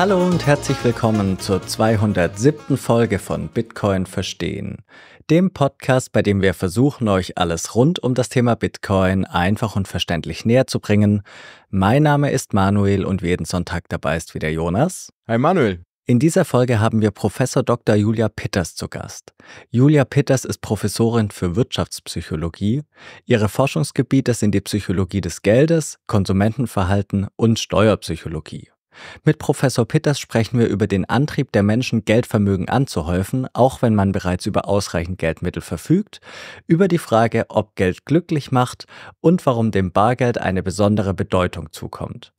Hallo und herzlich willkommen zur 207. Folge von Bitcoin verstehen, dem Podcast, bei dem wir versuchen, euch alles rund um das Thema Bitcoin einfach und verständlich näher zu bringen. Mein Name ist Manuel und wie jeden Sonntag dabei ist wieder Jonas. Hi Manuel! In dieser Folge haben wir Prof. Dr. Julia Pitters zu Gast. Julia Pitters ist Professorin für Wirtschaftspsychologie. Ihre Forschungsgebiete sind die Psychologie des Geldes, Konsumentenverhalten und Steuerpsychologie. Mit Professor Pitters sprechen wir über den Antrieb der Menschen, Geldvermögen anzuhäufen, auch wenn man bereits über ausreichend Geldmittel verfügt, über die Frage, ob Geld glücklich macht und warum dem Bargeld eine besondere Bedeutung zukommt.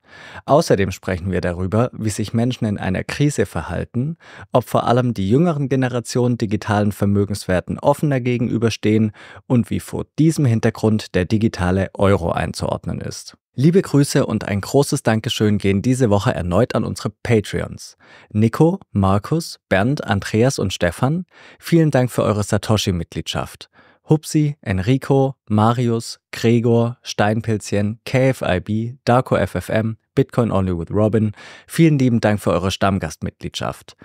Außerdem sprechen wir darüber, wie sich Menschen in einer Krise verhalten, ob vor allem die jüngeren Generationen digitalen Vermögenswerten offener gegenüberstehen und wie vor diesem Hintergrund der digitale Euro einzuordnen ist. Liebe Grüße und ein großes Dankeschön gehen diese Woche erneut an unsere Patreons. Nico, Markus, Bernd, Andreas und Stefan, vielen Dank für eure Satoshi-Mitgliedschaft. Hupsi, Enrico, Marius, Gregor, Steinpilzchen, KFIB, Darko FFM, Bitcoin Only with Robin, vielen lieben Dank für eure Stammgastmitgliedschaft.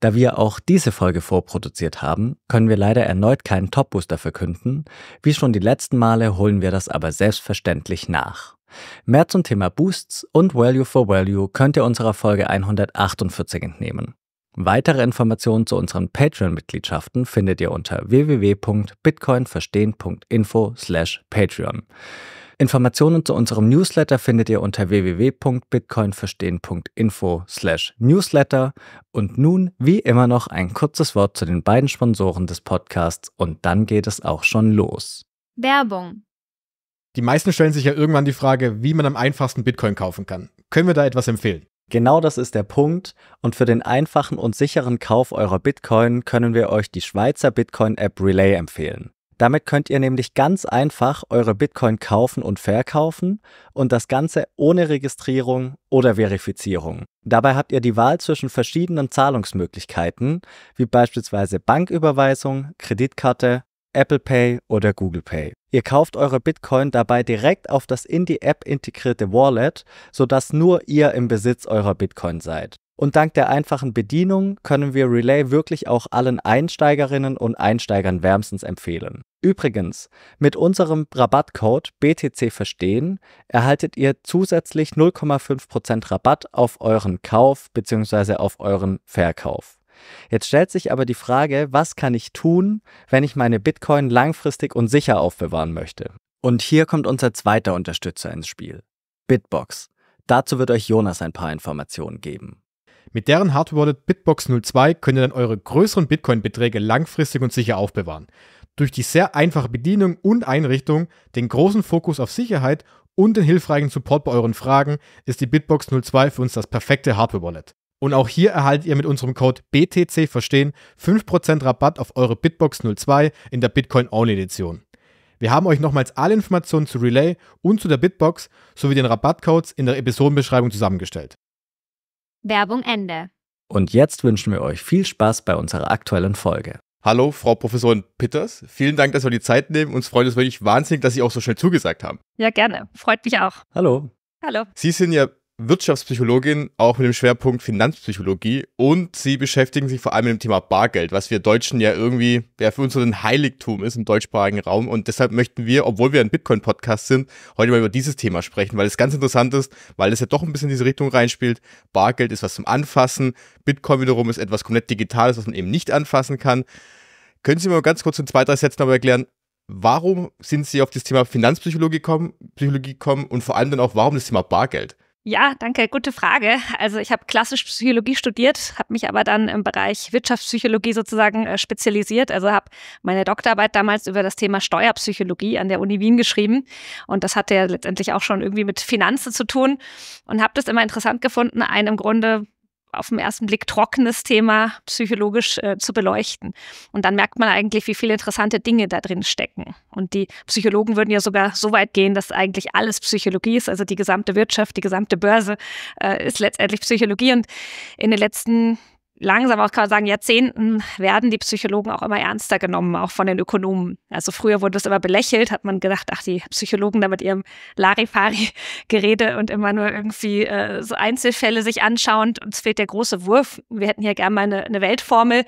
Da wir auch diese Folge vorproduziert haben, können wir leider erneut keinen Top-Booster verkünden. Wie schon die letzten Male holen wir das aber selbstverständlich nach. Mehr zum Thema Boosts und Value for Value könnt ihr unserer Folge 148 entnehmen. Weitere Informationen zu unseren Patreon-Mitgliedschaften findet ihr unter www.bitcoinverstehen.info/patreon. Informationen zu unserem Newsletter findet ihr unter www.bitcoinverstehen.info/newsletter. Und nun, wie immer noch, ein kurzes Wort zu den beiden Sponsoren des Podcasts und dann geht es auch schon los. Werbung. Die meisten stellen sich ja irgendwann die Frage, wie man am einfachsten Bitcoin kaufen kann. Können wir da etwas empfehlen? Genau das ist der Punkt und für den einfachen und sicheren Kauf eurer Bitcoin können wir euch die Schweizer Bitcoin-App Relay empfehlen. Damit könnt ihr nämlich ganz einfach eure Bitcoin kaufen und verkaufen und das Ganze ohne Registrierung oder Verifizierung. Dabei habt ihr die Wahl zwischen verschiedenen Zahlungsmöglichkeiten, wie beispielsweise Banküberweisung, Kreditkarte, Apple Pay oder Google Pay. Ihr kauft eure Bitcoin dabei direkt auf das in die App integrierte Wallet, sodass nur ihr im Besitz eurer Bitcoin seid. Und dank der einfachen Bedienung können wir Relay wirklich auch allen Einsteigerinnen und Einsteigern wärmstens empfehlen. Übrigens, mit unserem Rabattcode BTCverstehen erhaltet ihr zusätzlich 0,5% Rabatt auf euren Kauf bzw. auf euren Verkauf. Jetzt stellt sich aber die Frage, was kann ich tun, wenn ich meine Bitcoin langfristig und sicher aufbewahren möchte? Und hier kommt unser zweiter Unterstützer ins Spiel, Bitbox. Dazu wird euch Jonas ein paar Informationen geben. Mit deren Hardware-Wallet Bitbox 02 könnt ihr dann eure größeren Bitcoin-Beträge langfristig und sicher aufbewahren. Durch die sehr einfache Bedienung und Einrichtung, den großen Fokus auf Sicherheit und den hilfreichen Support bei euren Fragen ist die Bitbox 02 für uns das perfekte Hardware-Wallet. Und auch hier erhaltet ihr mit unserem Code BTCverstehen 5% Rabatt auf eure Bitbox 02 in der Bitcoin-Only-Edition. Wir haben euch nochmals alle Informationen zu Relay und zu der Bitbox sowie den Rabattcodes in der Episodenbeschreibung zusammengestellt. Werbung Ende. Und jetzt wünschen wir euch viel Spaß bei unserer aktuellen Folge. Hallo, Frau Professorin Pitters. Vielen Dank, dass wir die Zeit nehmen. Uns freut es wirklich wahnsinnig, dass Sie auch so schnell zugesagt haben. Ja, gerne. Freut mich auch. Hallo. Hallo. Sie sind ja Wirtschaftspsychologin, auch mit dem Schwerpunkt Finanzpsychologie und sie beschäftigen sich vor allem mit dem Thema Bargeld, was wir Deutschen ja irgendwie, der für uns so ein Heiligtum ist im deutschsprachigen Raum und deshalb möchten wir, obwohl wir ein Bitcoin-Podcast sind, heute mal über dieses Thema sprechen, weil es ganz interessant ist, weil es ja doch ein bisschen in diese Richtung reinspielt. Bargeld ist was zum Anfassen, Bitcoin wiederum ist etwas komplett Digitales, was man eben nicht anfassen kann. Können Sie mir mal ganz kurz in 2, 3 Sätzen aber erklären, warum sind Sie auf das Thema Finanzpsychologie gekommen und vor allem dann auch, warum das Thema Bargeld? Ja, danke, gute Frage. Also ich habe klassisch Psychologie studiert, habe mich aber dann im Bereich Wirtschaftspsychologie sozusagen spezialisiert. Also habe meine Doktorarbeit damals über das Thema Steuerpsychologie an der Uni Wien geschrieben. Und das hatte ja letztendlich auch schon irgendwie mit Finanzen zu tun. Und habe das immer interessant gefunden, einen im Grunde auf den ersten Blick trockenes Thema psychologisch zu beleuchten. Und dann merkt man eigentlich, wie viele interessante Dinge da drin stecken. Und die Psychologen würden ja sogar so weit gehen, dass eigentlich alles Psychologie ist, also die gesamte Wirtschaft, die gesamte Börse ist letztendlich Psychologie. Und in den letzten langsam auch kann man sagen, Jahrzehnten werden die Psychologen auch immer ernster genommen, auch von den Ökonomen. Also früher wurde es immer belächelt, hat man gedacht, ach, die Psychologen da mit ihrem Larifari-Gerede und immer nur irgendwie so Einzelfälle sich anschauend, uns fehlt der große Wurf. Wir hätten hier gerne mal eine Weltformel.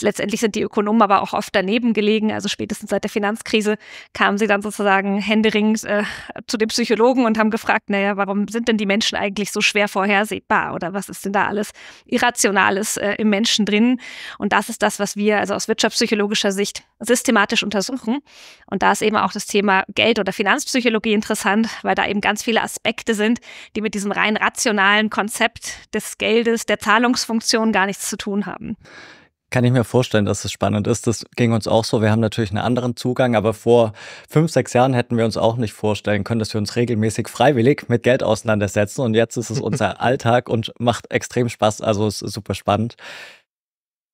Letztendlich sind die Ökonomen aber auch oft daneben gelegen. Also spätestens seit der Finanzkrise kamen sie dann sozusagen händeringend zu den Psychologen und haben gefragt, naja, warum sind denn die Menschen eigentlich so schwer vorhersehbar? Oder was ist denn da alles Irrationales im Menschen drin? Und das ist das, was wir also aus wirtschaftspsychologischer Sicht systematisch untersuchen. Und da ist eben auch das Thema Geld- oder Finanzpsychologie interessant, weil da eben ganz viele Aspekte sind, die mit diesem rein rationalen Konzept des Geldes, der Zahlungsfunktion gar nichts zu tun haben. Kann ich mir vorstellen, dass es spannend ist. Das ging uns auch so. Wir haben natürlich einen anderen Zugang, aber vor 5, 6 Jahren hätten wir uns auch nicht vorstellen können, dass wir uns regelmäßig freiwillig mit Geld auseinandersetzen. Und jetzt ist es unser Alltag und macht extrem Spaß. Also es ist super spannend.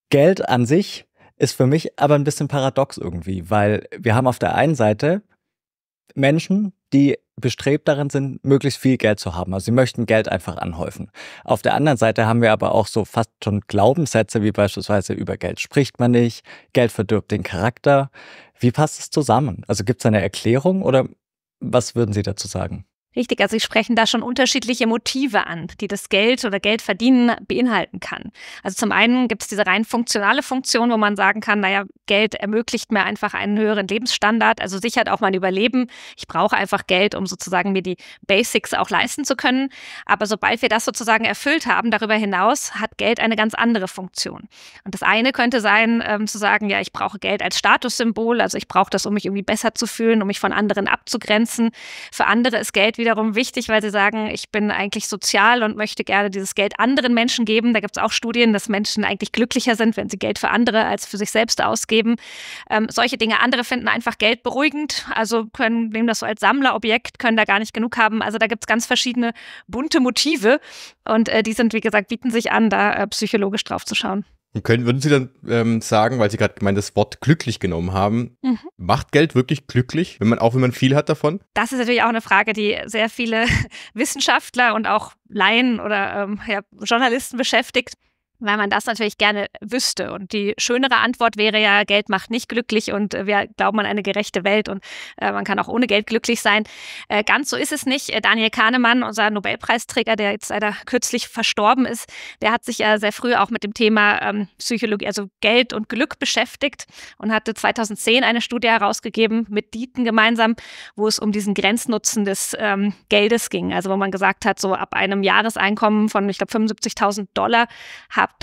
Geld an sich ist für mich aber ein bisschen paradox irgendwie, weil wir haben auf der einen Seite Menschen, die bestrebt darin sind, möglichst viel Geld zu haben. Also sie möchten Geld einfach anhäufen. Auf der anderen Seite haben wir aber auch so fast schon Glaubenssätze, wie beispielsweise über Geld spricht man nicht, Geld verdirbt den Charakter. Wie passt es zusammen? Also gibt es eine Erklärung oder was würden Sie dazu sagen? Richtig, also Sie sprechen da schon unterschiedliche Motive an, die das Geld oder Geldverdienen beinhalten kann. Also zum einen gibt es diese rein funktionale Funktion, wo man sagen kann, naja, Geld ermöglicht mir einfach einen höheren Lebensstandard, also sichert auch mein Überleben. Ich brauche einfach Geld, um sozusagen mir die Basics auch leisten zu können. Aber sobald wir das sozusagen erfüllt haben, darüber hinaus hat Geld eine ganz andere Funktion. Und das eine könnte sein, zu sagen, ja, ich brauche Geld als Statussymbol, also ich brauche das, um mich irgendwie besser zu fühlen, um mich von anderen abzugrenzen. Für andere ist Geld wiederum wichtig, weil sie sagen, ich bin eigentlich sozial und möchte gerne dieses Geld anderen Menschen geben. Da gibt es auch Studien, dass Menschen eigentlich glücklicher sind, wenn sie Geld für andere als für sich selbst ausgeben. Solche Dinge. Andere finden einfach Geld beruhigend, also nehmen das so als Sammlerobjekt, können da gar nicht genug haben. Also da gibt es ganz verschiedene bunte Motive und die sind, wie gesagt, bieten sich an, da psychologisch drauf zu schauen. Würden Sie dann sagen, weil Sie gerade gemeint das Wort glücklich genommen haben, macht Geld wirklich glücklich, wenn man viel hat davon? Das ist natürlich auch eine Frage, die sehr viele Wissenschaftler und auch Laien oder Journalisten beschäftigt, weil man das natürlich gerne wüsste. Und die schönere Antwort wäre ja, Geld macht nicht glücklich und wir glauben an eine gerechte Welt und man kann auch ohne Geld glücklich sein. Ganz so ist es nicht. Daniel Kahneman, unser Nobelpreisträger, der jetzt leider kürzlich verstorben ist, der hat sich ja sehr früh auch mit dem Thema Psychologie, also Geld und Glück beschäftigt und hatte 2010 eine Studie herausgegeben mit Dieten gemeinsam, wo es um diesen Grenznutzen des Geldes ging. Also wo man gesagt hat, so ab einem Jahreseinkommen von, ich glaube, $75.000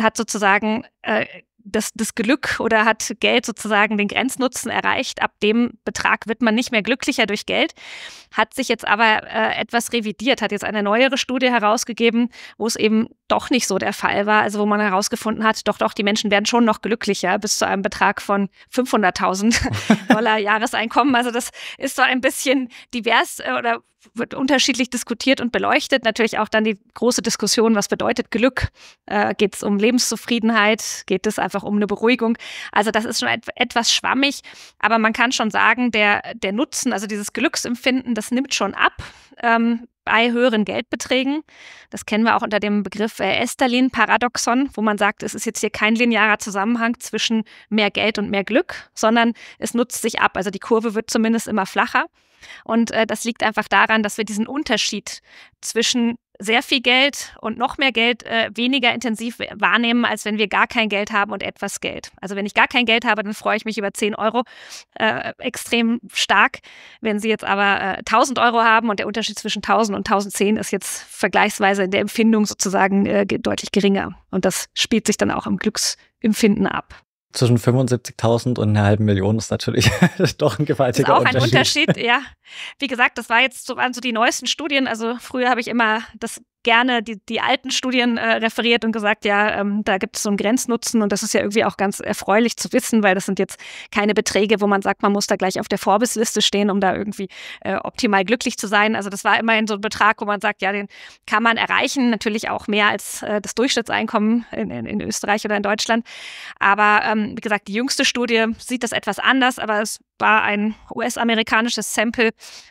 hat sozusagen das Glück oder hat Geld sozusagen den Grenznutzen erreicht. Ab dem Betrag wird man nicht mehr glücklicher durch Geld. Hat sich jetzt aber etwas revidiert, hat jetzt eine neuere Studie herausgegeben, wo es eben doch nicht so der Fall war. Also wo man herausgefunden hat, doch, die Menschen werden schon noch glücklicher bis zu einem Betrag von $500.000 Jahreseinkommen. Also das ist so ein bisschen divers oder wird unterschiedlich diskutiert und beleuchtet. Natürlich auch dann die große Diskussion, was bedeutet Glück? Geht es um Lebenszufriedenheit? Geht es einfach um eine Beruhigung? Also das ist schon etwas schwammig, aber man kann schon sagen, der Nutzen, also dieses Glücksempfinden, das nimmt schon ab bei höheren Geldbeträgen. Das kennen wir auch unter dem Begriff Easterlin-Paradoxon, wo man sagt, es ist jetzt hier kein linearer Zusammenhang zwischen mehr Geld und mehr Glück, sondern es nutzt sich ab. Also die Kurve wird zumindest immer flacher. Und das liegt einfach daran, dass wir diesen Unterschied zwischen sehr viel Geld und noch mehr Geld weniger intensiv wahrnehmen, als wenn wir gar kein Geld haben und etwas Geld. Also wenn ich gar kein Geld habe, dann freue ich mich über 10 Euro extrem stark. Wenn Sie jetzt aber 1.000 Euro haben und der Unterschied zwischen 1.000 und 1.010 ist jetzt vergleichsweise in der Empfindung sozusagen deutlich geringer. Und das spielt sich dann auch im Glücksempfinden ab. Zwischen 75.000 und einer halben Million ist natürlich doch ein gewaltiger Unterschied. Das ist auch ein Unterschied, ja. Wie gesagt, das waren so die neuesten Studien. Also früher habe ich immer gerne die alten Studien referiert und gesagt, ja, da gibt es so einen Grenznutzen und das ist ja irgendwie auch ganz erfreulich zu wissen, weil das sind jetzt keine Beträge, wo man sagt, man muss da gleich auf der Vorbesliste stehen, um da irgendwie optimal glücklich zu sein. Also das war immerhin so ein Betrag, wo man sagt, ja, den kann man erreichen, natürlich auch mehr als das Durchschnittseinkommen in Österreich oder in Deutschland. Aber wie gesagt, die jüngste Studie sieht das etwas anders, aber es war ein US-amerikanisches Sample.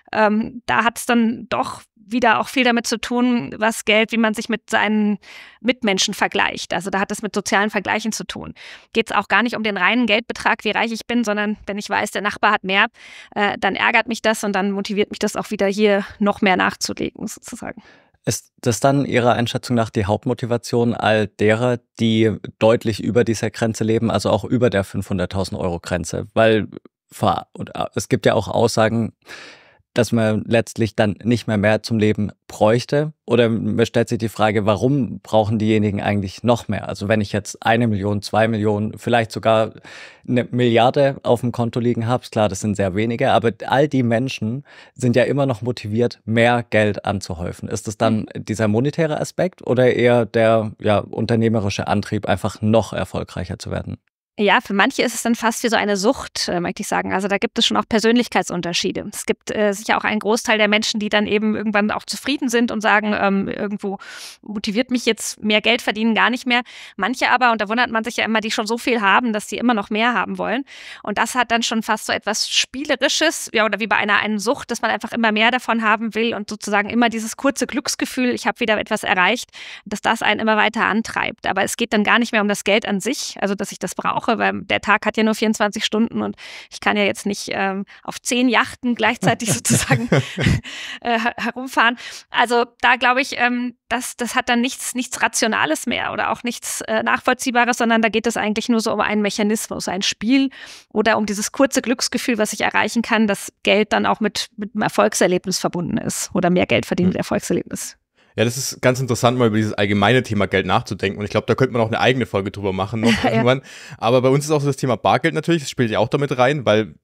Da hat es dann doch wieder auch viel damit zu tun, was Geld, wie man sich mit seinen Mitmenschen vergleicht. Also da hat es mit sozialen Vergleichen zu tun. Geht es auch gar nicht um den reinen Geldbetrag, wie reich ich bin, sondern wenn ich weiß, der Nachbar hat mehr, dann ärgert mich das und dann motiviert mich das auch wieder hier noch mehr nachzulegen sozusagen. Ist das dann Ihrer Einschätzung nach die Hauptmotivation all derer, die deutlich über dieser Grenze leben, also auch über der 500.000-Euro-Grenze? Weil es gibt ja auch Aussagen, dass man letztlich dann nicht mehr zum Leben bräuchte. Oder man stellt sich die Frage, warum brauchen diejenigen eigentlich noch mehr? Also wenn ich jetzt 1 Million, 2 Millionen, vielleicht sogar 1 Milliarde auf dem Konto liegen habe, klar, das sind sehr wenige, aber all die Menschen sind ja immer noch motiviert, mehr Geld anzuhäufen. Ist es dann dieser monetäre Aspekt oder eher der unternehmerische Antrieb, einfach noch erfolgreicher zu werden? Ja, für manche ist es dann fast wie so eine Sucht, möchte ich sagen. Also da gibt es schon auch Persönlichkeitsunterschiede. Es gibt sicher auch einen Großteil der Menschen, die dann eben irgendwann auch zufrieden sind und sagen, irgendwo motiviert mich jetzt mehr Geld verdienen gar nicht mehr. Manche aber, und da wundert man sich ja immer, die schon so viel haben, dass sie immer noch mehr haben wollen. Und das hat dann schon fast so etwas Spielerisches, ja, oder wie bei einer Sucht, dass man einfach immer mehr davon haben will und sozusagen immer dieses kurze Glücksgefühl, ich habe wieder etwas erreicht, dass das einen immer weiter antreibt. Aber es geht dann gar nicht mehr um das Geld an sich, also dass ich das brauche, weil der Tag hat ja nur 24 Stunden und ich kann ja jetzt nicht auf 10 Yachten gleichzeitig sozusagen herumfahren. Also da glaube ich, das hat dann nichts Rationales mehr oder auch nichts Nachvollziehbares, sondern da geht es eigentlich nur so um einen Mechanismus, ein Spiel oder um dieses kurze Glücksgefühl, was ich erreichen kann, dass Geld dann auch mit einem Erfolgserlebnis verbunden ist oder mehr Geld verdienen mit Erfolgserlebnis. Ja, das ist ganz interessant, mal über dieses allgemeine Thema Geld nachzudenken. Und ich glaube, da könnte man auch eine eigene Folge drüber machen. Noch irgendwann. Aber bei uns ist auch so das Thema Bargeld natürlich. Das spielt ja auch damit rein, weil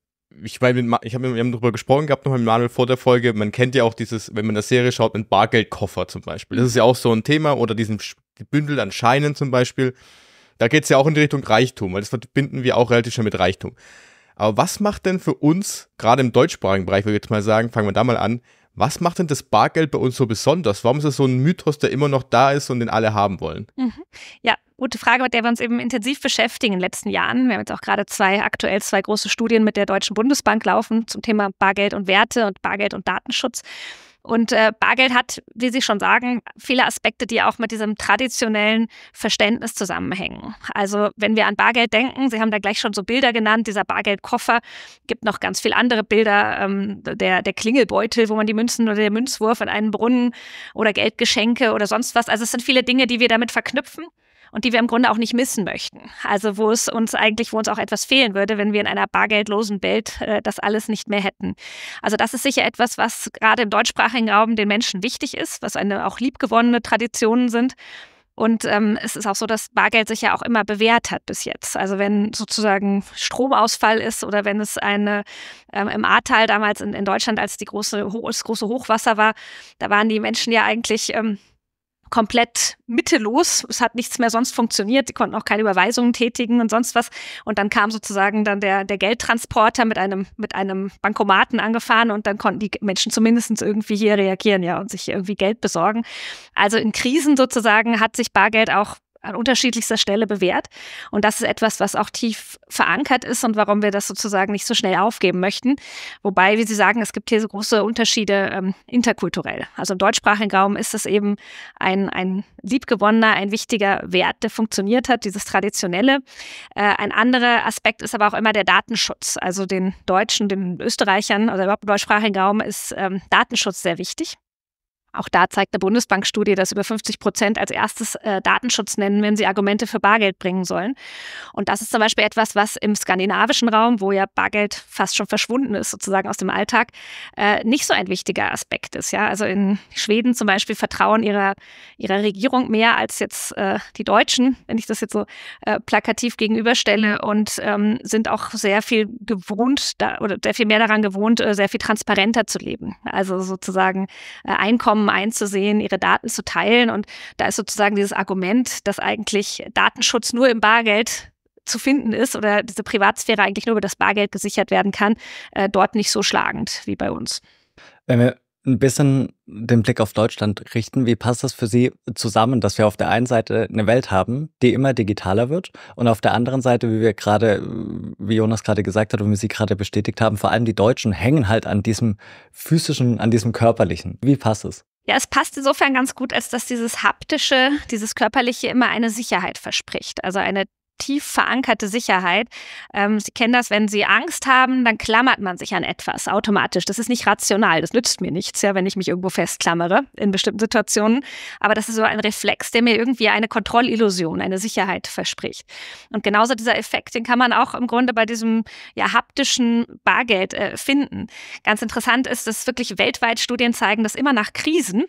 ich meine, wir haben darüber gesprochen gehabt, nochmal mit Manuel vor der Folge. Man kennt ja auch dieses, wenn man das Serie schaut, einen Bargeldkoffer zum Beispiel. Das ist ja auch so ein Thema. Oder diesen Bündel an Scheinen zum Beispiel. Da geht es ja auch in die Richtung Reichtum, weil das verbinden wir auch relativ schnell mit Reichtum. Aber was macht denn für uns, gerade im deutschsprachigen Bereich, würde ich jetzt mal sagen, fangen wir da mal an, was macht denn das Bargeld bei uns so besonders? Warum ist es so ein Mythos, der immer noch da ist und den alle haben wollen? Mhm. Ja, gute Frage, mit der wir uns eben intensiv beschäftigen in den letzten Jahren. Wir haben jetzt auch gerade aktuell zwei große Studien mit der Deutschen Bundesbank laufen zum Thema Bargeld und Werte und Bargeld und Datenschutz. Und Bargeld hat, wie Sie schon sagen, viele Aspekte, die auch mit diesem traditionellen Verständnis zusammenhängen. Also wenn wir an Bargeld denken, Sie haben da gleich schon so Bilder genannt, dieser Bargeldkoffer, gibt noch ganz viele andere Bilder, der Klingelbeutel, wo man die Münzen oder der Münzwurf in einen Brunnen oder Geldgeschenke oder sonst was. Also es sind viele Dinge, die wir damit verknüpfen. Und die wir im Grunde auch nicht missen möchten. Also wo uns auch etwas fehlen würde, wenn wir in einer bargeldlosen Welt das alles nicht mehr hätten. Also das ist sicher etwas, was gerade im deutschsprachigen Raum den Menschen wichtig ist, was eine auch liebgewonnene Traditionen sind. Und es ist auch so, dass Bargeld sich ja auch immer bewährt hat bis jetzt. Also wenn sozusagen Stromausfall ist oder wenn es im Ahrtal damals in Deutschland, als das große Hochwasser war, da waren die Menschen ja eigentlich komplett mittellos. Es hat nichts mehr sonst funktioniert. Die konnten auch keine Überweisungen tätigen und sonst was. Und dann kam sozusagen dann der Geldtransporter mit einem Bankomaten angefahren und dann konnten die Menschen zumindest irgendwie hier reagieren, ja, und sich hier irgendwie Geld besorgen. Also in Krisen sozusagen hat sich Bargeld auch an unterschiedlichster Stelle bewährt. Und das ist etwas, was auch tief verankert ist und warum wir das sozusagen nicht so schnell aufgeben möchten. Wobei, wie Sie sagen, es gibt hier so große Unterschiede interkulturell. Also im deutschsprachigen Raum ist es eben ein liebgewonnener, ein wichtiger Wert, der funktioniert hat, dieses Traditionelle. Ein anderer Aspekt ist aber auch immer der Datenschutz. Also den Deutschen, den Österreichern oder überhaupt im deutschsprachigen Raum ist Datenschutz sehr wichtig. Auch da zeigt eine Bundesbankstudie, dass über 50% als erstes Datenschutz nennen, wenn sie Argumente für Bargeld bringen sollen. Und das ist zum Beispiel etwas, was im skandinavischen Raum, wo ja Bargeld fast schon verschwunden ist, sozusagen aus dem Alltag, nicht so ein wichtiger Aspekt ist. Ja? Also in Schweden zum Beispiel vertrauen ihrer Regierung mehr als jetzt die Deutschen, wenn ich das jetzt so plakativ gegenüberstelle, und sind auch sehr viel gewohnt oder sehr viel mehr daran gewohnt, sehr viel transparenter zu leben. Also sozusagen Einkommen einzusehen, ihre Daten zu teilen. Und da ist sozusagen dieses Argument, dass eigentlich Datenschutz nur im Bargeld zu finden ist oder diese Privatsphäre eigentlich nur über das Bargeld gesichert werden kann, dort nicht so schlagend wie bei uns. Wenn wir ein bisschen den Blick auf Deutschland richten, wie passt das für Sie zusammen, dass wir auf der einen Seite eine Welt haben, die immer digitaler wird und auf der anderen Seite, wie Jonas gerade gesagt hat und wie Sie gerade bestätigt haben, vor allem die Deutschen hängen halt an diesem physischen, an diesem körperlichen. Wie passt es? Ja, es passt insofern ganz gut, als dass dieses Haptische, dieses Körperliche immer eine Sicherheit verspricht. Also eine tief verankerte Sicherheit. Sie kennen das, wenn Sie Angst haben, dann klammert man sich an etwas automatisch. Das ist nicht rational, das nützt mir nichts, ja, wenn ich mich irgendwo festklammere in bestimmten Situationen. Aber das ist so ein Reflex, der mir irgendwie eine Kontrollillusion, eine Sicherheit verspricht. Und genauso dieser Effekt, den kann man auch im Grunde bei diesem haptischen Bargeld finden. Ganz interessant ist, dass wirklich weltweit Studien zeigen, dass immer nach Krisen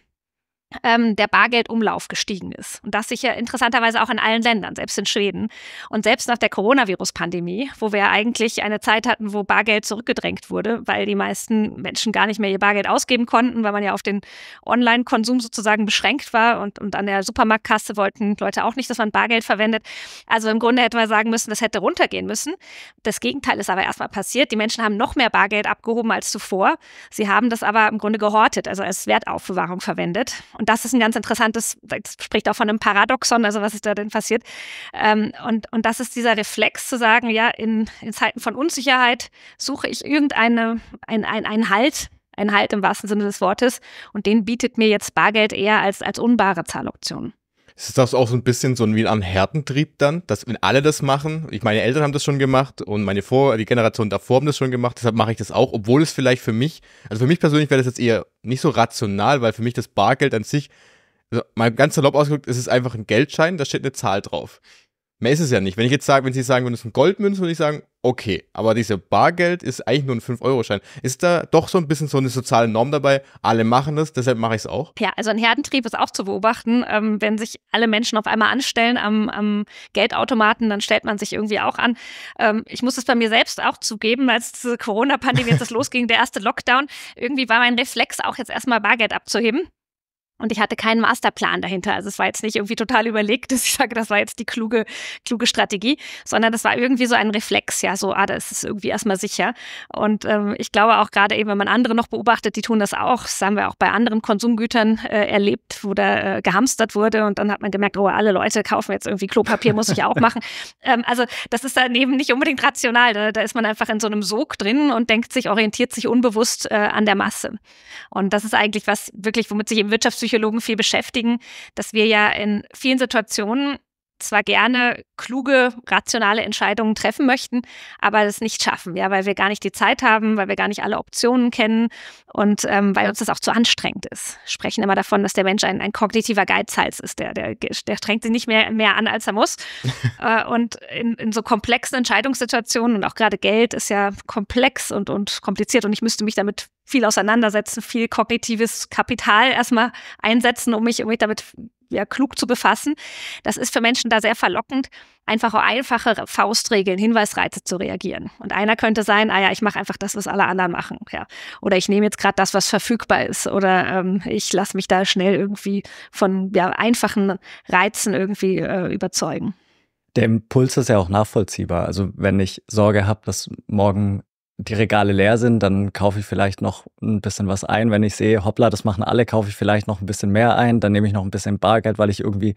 der Bargeldumlauf gestiegen ist. Und das sicher interessanterweise auch in allen Ländern, selbst in Schweden. Und selbst nach der Coronavirus-Pandemie, wo wir eigentlich eine Zeit hatten, wo Bargeld zurückgedrängt wurde, weil die meisten Menschen gar nicht mehr ihr Bargeld ausgeben konnten, weil man ja auf den Online-Konsum sozusagen beschränkt war und an der Supermarktkasse wollten Leute auch nicht, dass man Bargeld verwendet. Also im Grunde hätte man sagen müssen, das hätte runtergehen müssen. Das Gegenteil ist aber erstmal passiert. Die Menschen haben noch mehr Bargeld abgehoben als zuvor. Sie haben das aber im Grunde gehortet, also als Wertaufbewahrung verwendet. Und das ist ein ganz interessantes, das spricht auch von einem Paradoxon, also was ist da denn passiert. Und das ist dieser Reflex zu sagen, ja, in Zeiten von Unsicherheit suche ich einen Halt im wahrsten Sinne des Wortes. Und den bietet mir jetzt Bargeld eher als unbare Zahloption. Ist das auch so ein bisschen so wie ein Härtentrieb dann, dass wenn alle das machen, ich meine Eltern haben das schon gemacht und die Generation davor haben das schon gemacht, deshalb mache ich das auch, obwohl es vielleicht für mich persönlich wäre das jetzt eher nicht so rational, weil für mich das Bargeld an sich, also mal ganz salopp ausgedrückt, ist es einfach ein Geldschein, da steht eine Zahl drauf. Mehr ist es ja nicht. Wenn ich jetzt sage, wenn Sie sagen, wenn es ein Goldmünze, würde ich sagen, okay, aber diese Bargeld ist eigentlich nur ein 5-Euro-Schein. Ist da doch so ein bisschen so eine soziale Norm dabei? Alle machen das, deshalb mache ich es auch. Ja, also ein Herdentrieb ist auch zu beobachten. Wenn sich alle Menschen auf einmal anstellen am Geldautomaten, dann stellt man sich irgendwie auch an. Ich muss es bei mir selbst auch zugeben, als diese Corona-Pandemie jetzt losging, der erste Lockdown, irgendwie war mein Reflex auch jetzt erstmal Bargeld abzuheben. Und ich hatte keinen Masterplan dahinter. Also es war jetzt nicht irgendwie total überlegt, dass ich sage, das war jetzt die kluge Strategie, sondern das war irgendwie so ein Reflex. Ja, so, das ist irgendwie erstmal sicher. Und ich glaube auch gerade eben, wenn man andere noch beobachtet, die tun das auch. Das haben wir auch bei anderen Konsumgütern erlebt, wo da gehamstert wurde. Und dann hat man gemerkt, alle Leute kaufen jetzt irgendwie Klopapier, muss ich auch machen. Also das ist dann eben nicht unbedingt rational. Da ist man einfach in so einem Sog drin und denkt sich, orientiert sich unbewusst an der Masse. Und das ist eigentlich was wirklich, womit sich im Wirtschaftspsychologen viel beschäftigen, dass wir ja in vielen Situationen zwar gerne kluge, rationale Entscheidungen treffen möchten, aber das nicht schaffen, ja, weil wir gar nicht die Zeit haben, weil wir gar nicht alle Optionen kennen und weil uns das auch zu anstrengend ist. Wir sprechen immer davon, dass der Mensch ein kognitiver Geizhals ist, der strengt sich nicht mehr an, als er muss. Und in so komplexen Entscheidungssituationen und auch gerade Geld ist ja komplex und kompliziert und ich müsste mich damit viel auseinandersetzen, viel kognitives Kapital erstmal einsetzen, um mich damit klug zu befassen. Das ist für Menschen da sehr verlockend, einfach auf einfache Faustregeln, Hinweisreize zu reagieren. Und einer könnte sein, ich mache einfach das, was alle anderen machen. Ja. Oder ich nehme jetzt gerade das, was verfügbar ist. Oder ich lasse mich da schnell irgendwie von einfachen Reizen irgendwie überzeugen. Der Impuls ist ja auch nachvollziehbar. Also wenn ich Sorge habe, dass morgen die Regale leer sind, dann kaufe ich vielleicht noch ein bisschen was ein. Wenn ich sehe, hoppla, das machen alle, kaufe ich vielleicht noch ein bisschen mehr ein. Dann nehme ich noch ein bisschen Bargeld, weil ich irgendwie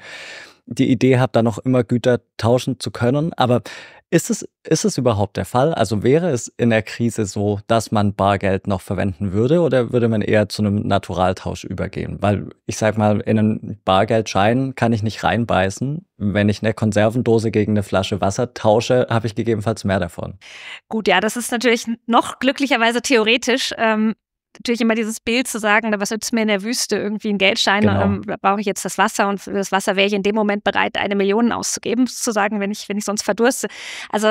die Idee habe, da noch immer Güter tauschen zu können. Aber ist es überhaupt der Fall? Also wäre es in der Krise so, dass man Bargeld noch verwenden würde oder würde man eher zu einem Naturaltausch übergehen? Weil ich sag mal, in einen Bargeldschein kann ich nicht reinbeißen. Wenn ich eine Konservendose gegen eine Flasche Wasser tausche, habe ich gegebenenfalls mehr davon. Gut, ja, das ist natürlich noch glücklicherweise theoretisch. Natürlich immer dieses Bild zu sagen, was nützt mir in der Wüste irgendwie ein Geldschein, genau. Brauche ich jetzt das Wasser und für das Wasser wäre ich in dem Moment bereit, 1 Million auszugeben, sozusagen, wenn ich sonst verdurste. Also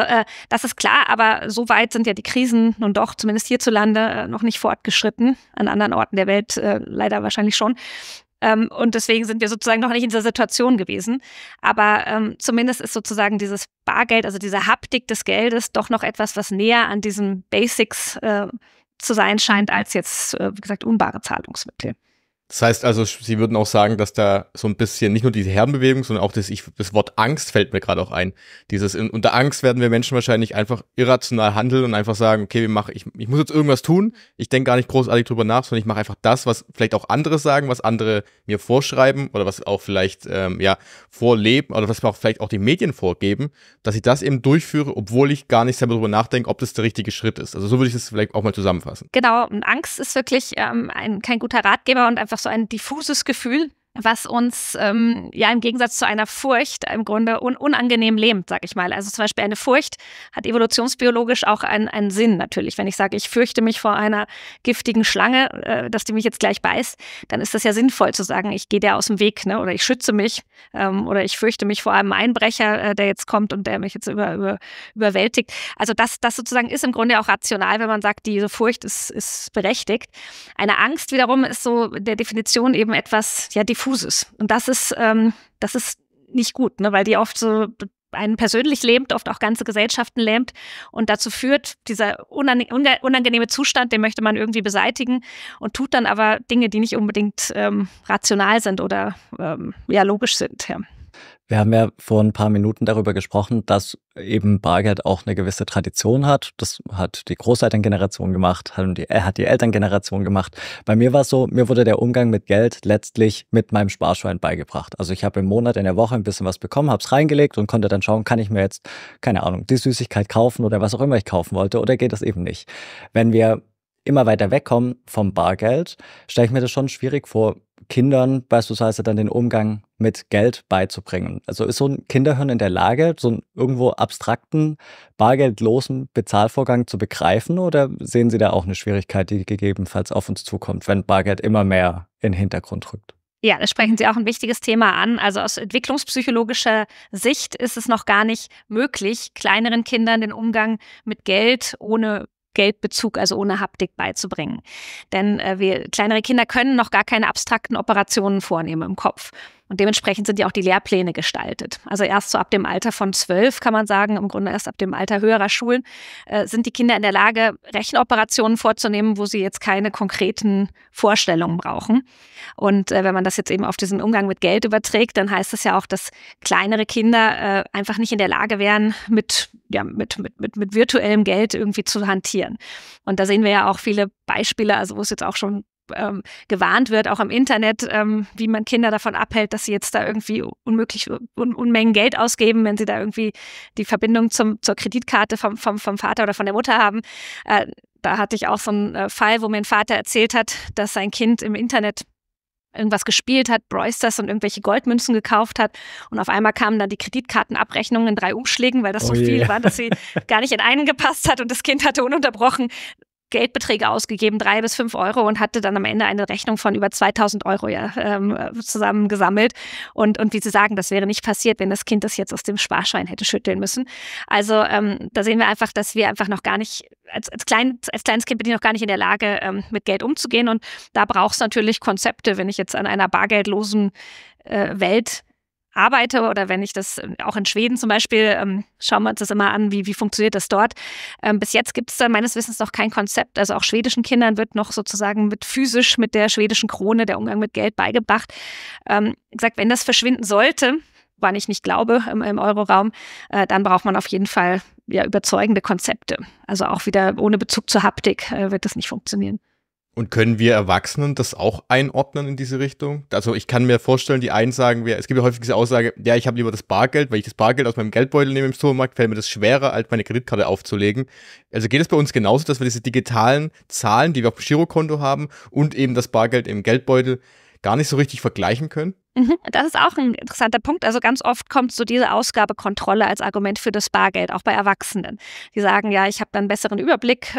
das ist klar, aber so weit sind ja die Krisen nun doch, zumindest hierzulande, noch nicht fortgeschritten, an anderen Orten der Welt leider wahrscheinlich schon. Und deswegen sind wir sozusagen noch nicht in dieser Situation gewesen. Aber zumindest ist sozusagen dieses Bargeld, also diese Haptik des Geldes, doch noch etwas, was näher an diesen Basics zu sein scheint, als jetzt, wie gesagt, unbare Zahlungsmittel. Das heißt also, Sie würden auch sagen, dass da so ein bisschen nicht nur diese Herdenbewegung, sondern auch das Wort Angst fällt mir gerade auch ein. Unter Angst werden wir Menschen wahrscheinlich einfach irrational handeln und einfach sagen, okay, ich muss jetzt irgendwas tun, ich denke gar nicht großartig drüber nach, sondern ich mache einfach das, was vielleicht auch andere sagen, was andere mir vorschreiben oder was auch vielleicht vorleben oder was mir auch vielleicht auch die Medien vorgeben, dass ich das eben durchführe, obwohl ich gar nicht selber drüber nachdenke, ob das der richtige Schritt ist. Also so würde ich das vielleicht auch mal zusammenfassen. Genau, und Angst ist wirklich kein guter Ratgeber und einfach so ein diffuses Gefühl, was uns ja im Gegensatz zu einer Furcht im Grunde unangenehm lähmt, sag ich mal. Also zum Beispiel eine Furcht hat evolutionsbiologisch auch einen Sinn natürlich. Wenn ich sage, ich fürchte mich vor einer giftigen Schlange, dass die mich jetzt gleich beißt, dann ist das ja sinnvoll zu sagen, ich gehe der aus dem Weg, ne? Oder ich schütze mich oder ich fürchte mich vor einem Einbrecher, der jetzt kommt und der mich jetzt überwältigt. Also das sozusagen ist im Grunde auch rational, wenn man sagt, diese Furcht ist berechtigt. Eine Angst wiederum ist so der Definition eben etwas, ja, diffuses. Und das ist nicht gut, ne? Weil die oft so einen persönlich lähmt, oft auch ganze Gesellschaften lähmt und dazu führt, dieser unangenehme Zustand, den möchte man irgendwie beseitigen und tut dann aber Dinge, die nicht unbedingt rational sind oder ja, logisch sind. Ja. Wir haben ja vor ein paar Minuten darüber gesprochen, dass eben Bargeld auch eine gewisse Tradition hat. Das hat die Großelterngeneration gemacht, hat die Elterngeneration gemacht. Bei mir war es so, mir wurde der Umgang mit Geld letztlich mit meinem Sparschwein beigebracht. Also ich habe im Monat, in der Woche ein bisschen was bekommen, habe es reingelegt und konnte dann schauen, kann ich mir jetzt, keine Ahnung, die Süßigkeit kaufen oder was auch immer ich kaufen wollte oder geht das eben nicht. Wenn wir immer weiter wegkommen vom Bargeld, stelle ich mir das schon schwierig vor, Kindern beispielsweise dann den Umgang mit Geld beizubringen. Also ist so ein Kinderhirn in der Lage, so einen irgendwo abstrakten, bargeldlosen Bezahlvorgang zu begreifen oder sehen Sie da auch eine Schwierigkeit, die gegebenenfalls auf uns zukommt, wenn Bargeld immer mehr in den Hintergrund rückt? Ja, da sprechen Sie auch ein wichtiges Thema an. Also aus entwicklungspsychologischer Sicht ist es noch gar nicht möglich, kleineren Kindern den Umgang mit Geld ohne Geldbezug, also ohne Haptik beizubringen. Denn kleinere Kinder können noch gar keine abstrakten Operationen vornehmen im Kopf. Und dementsprechend sind ja auch die Lehrpläne gestaltet. Also erst so ab dem Alter von 12 kann man sagen, im Grunde erst ab dem Alter höherer Schulen, sind die Kinder in der Lage, Rechenoperationen vorzunehmen, wo sie jetzt keine konkreten Vorstellungen brauchen. Und wenn man das jetzt eben auf diesen Umgang mit Geld überträgt, dann heißt das ja auch, dass kleinere Kinder einfach nicht in der Lage wären, mit virtuellem Geld irgendwie zu hantieren. Und da sehen wir ja auch viele Beispiele, also wo es jetzt auch schon gewarnt wird, auch im Internet, wie man Kinder davon abhält, dass sie jetzt da irgendwie Unmengen Geld ausgeben, wenn sie da irgendwie die Verbindung zur Kreditkarte vom Vater oder von der Mutter haben. Da hatte ich auch so einen Fall, wo mir ein Vater erzählt hat, dass sein Kind im Internet irgendwas gespielt hat, Brawl Stars und irgendwelche Goldmünzen gekauft hat und auf einmal kamen dann die Kreditkartenabrechnungen in 3 Umschlägen, weil das so viel war, dass sie gar nicht in einen gepasst hat und das Kind hatte ununterbrochen Geldbeträge ausgegeben, 3 bis 5 Euro und hatte dann am Ende eine Rechnung von über 2000 Euro zusammengesammelt. Und wie Sie sagen, das wäre nicht passiert, wenn das Kind das jetzt aus dem Sparschwein hätte schütteln müssen. Also da sehen wir einfach, dass wir einfach noch gar nicht, als kleines Kind bin ich noch gar nicht in der Lage, mit Geld umzugehen. Und da braucht es natürlich Konzepte, wenn ich jetzt an einer bargeldlosen Welt arbeite oder wenn ich das auch in Schweden zum Beispiel, schauen wir uns das immer an, wie funktioniert das dort. Bis jetzt gibt es da meines Wissens noch kein Konzept. Also auch schwedischen Kindern wird noch sozusagen mit der schwedischen Krone der Umgang mit Geld beigebracht. Wie gesagt, wenn das verschwinden sollte, woran ich nicht glaube im Euroraum, dann braucht man auf jeden Fall ja, überzeugende Konzepte. Also auch wieder ohne Bezug zur Haptik wird das nicht funktionieren. Und können wir Erwachsenen das auch einordnen in diese Richtung? Also ich kann mir vorstellen, die einen sagen, es gibt ja häufig diese Aussage, ja, ich habe lieber das Bargeld, weil ich das Bargeld aus meinem Geldbeutel nehme im Supermarkt, fällt mir das schwerer, als meine Kreditkarte aufzulegen. Also geht es bei uns genauso, dass wir diese digitalen Zahlen, die wir auf dem Girokonto haben und eben das Bargeld im Geldbeutel gar nicht so richtig vergleichen können? Das ist auch ein interessanter Punkt. Also ganz oft kommt so diese Ausgabekontrolle als Argument für das Bargeld, auch bei Erwachsenen. Die sagen, ja, ich habe dann einen besseren Überblick.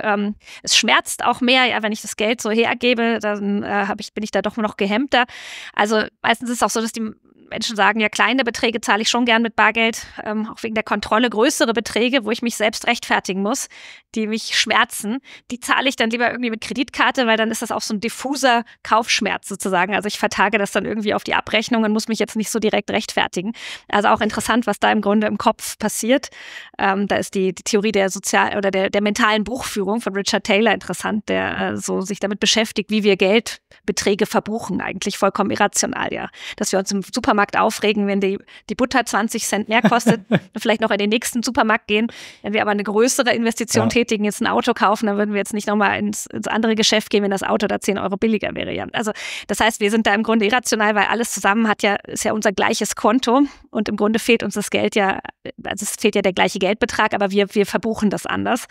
Es schmerzt auch mehr, ja, wenn ich das Geld so hergebe, dann bin ich da doch noch gehemmter. Also meistens ist es auch so, dass die Menschen sagen, ja, kleine Beträge zahle ich schon gern mit Bargeld, auch wegen der Kontrolle. Größere Beträge, wo ich mich selbst rechtfertigen muss, die mich schmerzen, die zahle ich dann lieber irgendwie mit Kreditkarte, weil dann ist das auch so ein diffuser Kaufschmerz sozusagen. Also ich vertage das dann irgendwie auf die Abrechnung und muss mich jetzt nicht so direkt rechtfertigen. Also auch interessant, was da im Grunde im Kopf passiert. Da ist die Theorie der der mentalen Buchführung von Richard Taylor interessant, der so sich damit beschäftigt, wie wir Geldbeträge verbuchen, eigentlich vollkommen irrational, ja. Dass wir uns im Supermarkt aufregen, wenn die Butter 20 Cent mehr kostet, vielleicht noch in den nächsten Supermarkt gehen. Wenn wir aber eine größere Investition tätigen, jetzt ein Auto kaufen, dann würden wir jetzt nicht nochmal ins andere Geschäft gehen, wenn das Auto da 10 Euro billiger wäre. Ja. Also das heißt, wir sind da im Grunde irrational, weil alles zusammen zusammen ist ja unser gleiches Konto und im Grunde fehlt uns das Geld ja, also es fehlt ja der gleiche Geldbetrag, aber wir verbuchen das anders.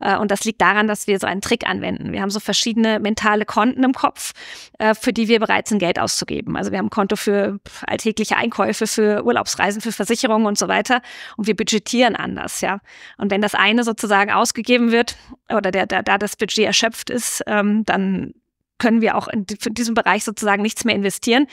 Und das liegt daran, dass wir so einen Trick anwenden. Wir haben so verschiedene mentale Konten im Kopf, für die wir bereit sind, Geld auszugeben. Also wir haben ein Konto für alltägliche Einkäufe, für Urlaubsreisen, für Versicherungen und so weiter und wir budgetieren anders, ja. Und wenn das eine sozusagen ausgegeben wird oder da das Budget erschöpft ist, dann können wir auch in diesem Bereich sozusagen nichts mehr investieren.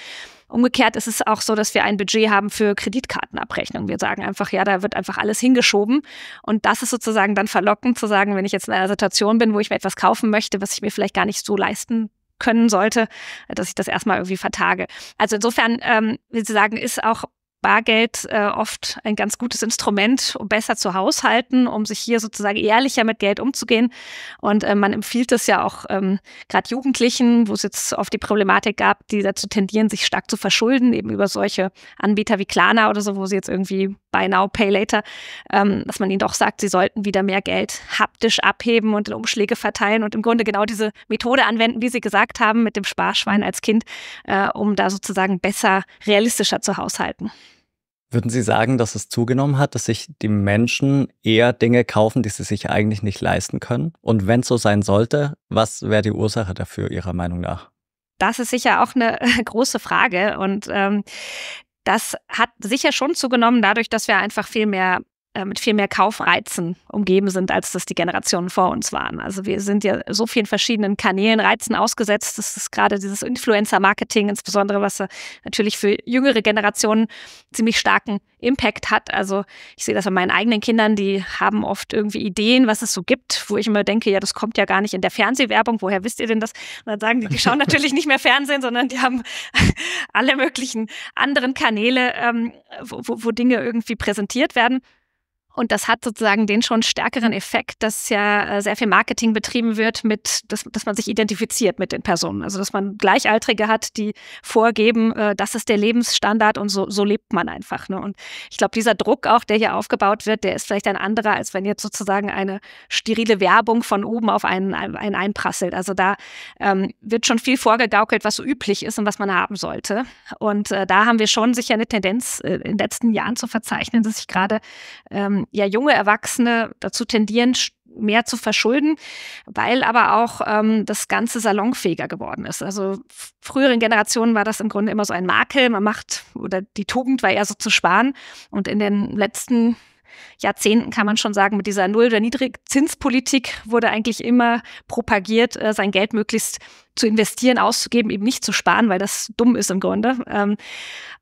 Umgekehrt ist es auch so, dass wir ein Budget haben für Kreditkartenabrechnung. Wir sagen einfach, ja, da wird einfach alles hingeschoben. Und das ist sozusagen dann verlockend zu sagen, wenn ich jetzt in einer Situation bin, wo ich mir etwas kaufen möchte, was ich mir vielleicht gar nicht so leisten können sollte, dass ich das erstmal irgendwie vertage. Also insofern, wie Sie sagen, ist auch Bargeld oft ein ganz gutes Instrument, um besser zu haushalten, um sich hier sozusagen ehrlicher mit Geld umzugehen. Und man empfiehlt es ja auch gerade Jugendlichen, wo es jetzt oft die Problematik gab, die dazu tendieren, sich stark zu verschulden, eben über solche Anbieter wie Klarna oder so, wo sie jetzt irgendwie Buy Now, Pay Later, dass man ihnen doch sagt, sie sollten wieder mehr Geld haptisch abheben und in Umschläge verteilen und im Grunde genau diese Methode anwenden, wie Sie gesagt haben, mit dem Sparschwein als Kind, um da sozusagen besser, realistischer zu haushalten. Würden Sie sagen, dass es zugenommen hat, dass sich die Menschen eher Dinge kaufen, die sie sich eigentlich nicht leisten können? Und wenn es so sein sollte, was wäre die Ursache dafür Ihrer Meinung nach? Das ist sicher auch eine große Frage und das hat sicher schon zugenommen dadurch, dass wir einfach viel mehr mit viel mehr Kaufreizen umgeben sind, als das die Generationen vor uns waren. Also wir sind ja so vielen verschiedenen Kanälen, Reizen ausgesetzt. Das ist gerade dieses Influencer-Marketing insbesondere, was natürlich für jüngere Generationen ziemlich starken Impact hat. Also ich sehe das bei meinen eigenen Kindern, die haben oft irgendwie Ideen, was es so gibt, wo ich immer denke, ja, das kommt ja gar nicht in der Fernsehwerbung. Woher wisst ihr denn das? Und dann sagen die, die schauen natürlich nicht mehr Fernsehen, sondern die haben alle möglichen anderen Kanäle, wo Dinge irgendwie präsentiert werden. Und das hat sozusagen den schon stärkeren Effekt, dass ja sehr viel Marketing betrieben wird, dass man sich identifiziert mit den Personen. Also dass man Gleichaltrige hat, die vorgeben, das ist der Lebensstandard und so lebt man einfach, ne? Und ich glaube, dieser Druck auch, der hier aufgebaut wird, der ist vielleicht ein anderer, als wenn jetzt sozusagen eine sterile Werbung von oben auf einen einprasselt. Also da wird schon viel vorgegaukelt, was so üblich ist und was man haben sollte. Und da haben wir schon sicher eine Tendenz in den letzten Jahren zu verzeichnen, dass sich gerade junge Erwachsene dazu tendieren, mehr zu verschulden, weil aber auch das Ganze salonfähiger geworden ist. Also früheren Generationen war das im Grunde immer so ein Makel. Die Tugend war eher so zu sparen. Und in den letzten Jahrzehnten kann man schon sagen, mit dieser Null- oder Niedrigzinspolitik wurde eigentlich immer propagiert, sein Geld möglichst zu investieren, auszugeben, eben nicht zu sparen, weil das dumm ist im Grunde.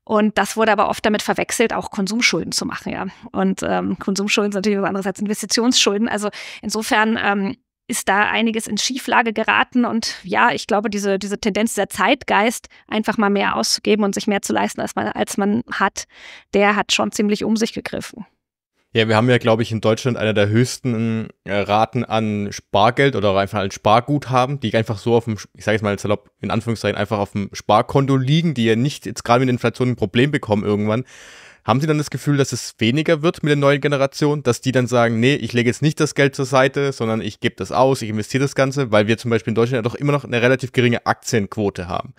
Und das wurde aber oft damit verwechselt, auch Konsumschulden zu machen, ja. Und Konsumschulden sind natürlich was anderes als Investitionsschulden. Also insofern ist da einiges in Schieflage geraten. Und ja, ich glaube, diese Tendenz, dieser Zeitgeist, einfach mal mehr auszugeben und sich mehr zu leisten, als man hat, der hat schon ziemlich um sich gegriffen. Ja, wir haben ja, glaube ich, in Deutschland einer der höchsten Raten an Spargeld oder einfach an Sparguthaben, die einfach so auf dem, ich sage jetzt mal salopp, in Anführungszeichen, einfach auf dem Sparkonto liegen, die ja nicht jetzt gerade mit der Inflation ein Problem bekommen irgendwann. Haben Sie dann das Gefühl, dass es weniger wird mit der neuen Generation, dass die dann sagen, nee, ich lege jetzt nicht das Geld zur Seite, sondern ich gebe das aus, ich investiere das Ganze, weil wir zum Beispiel in Deutschland ja doch immer noch eine relativ geringe Aktienquote haben.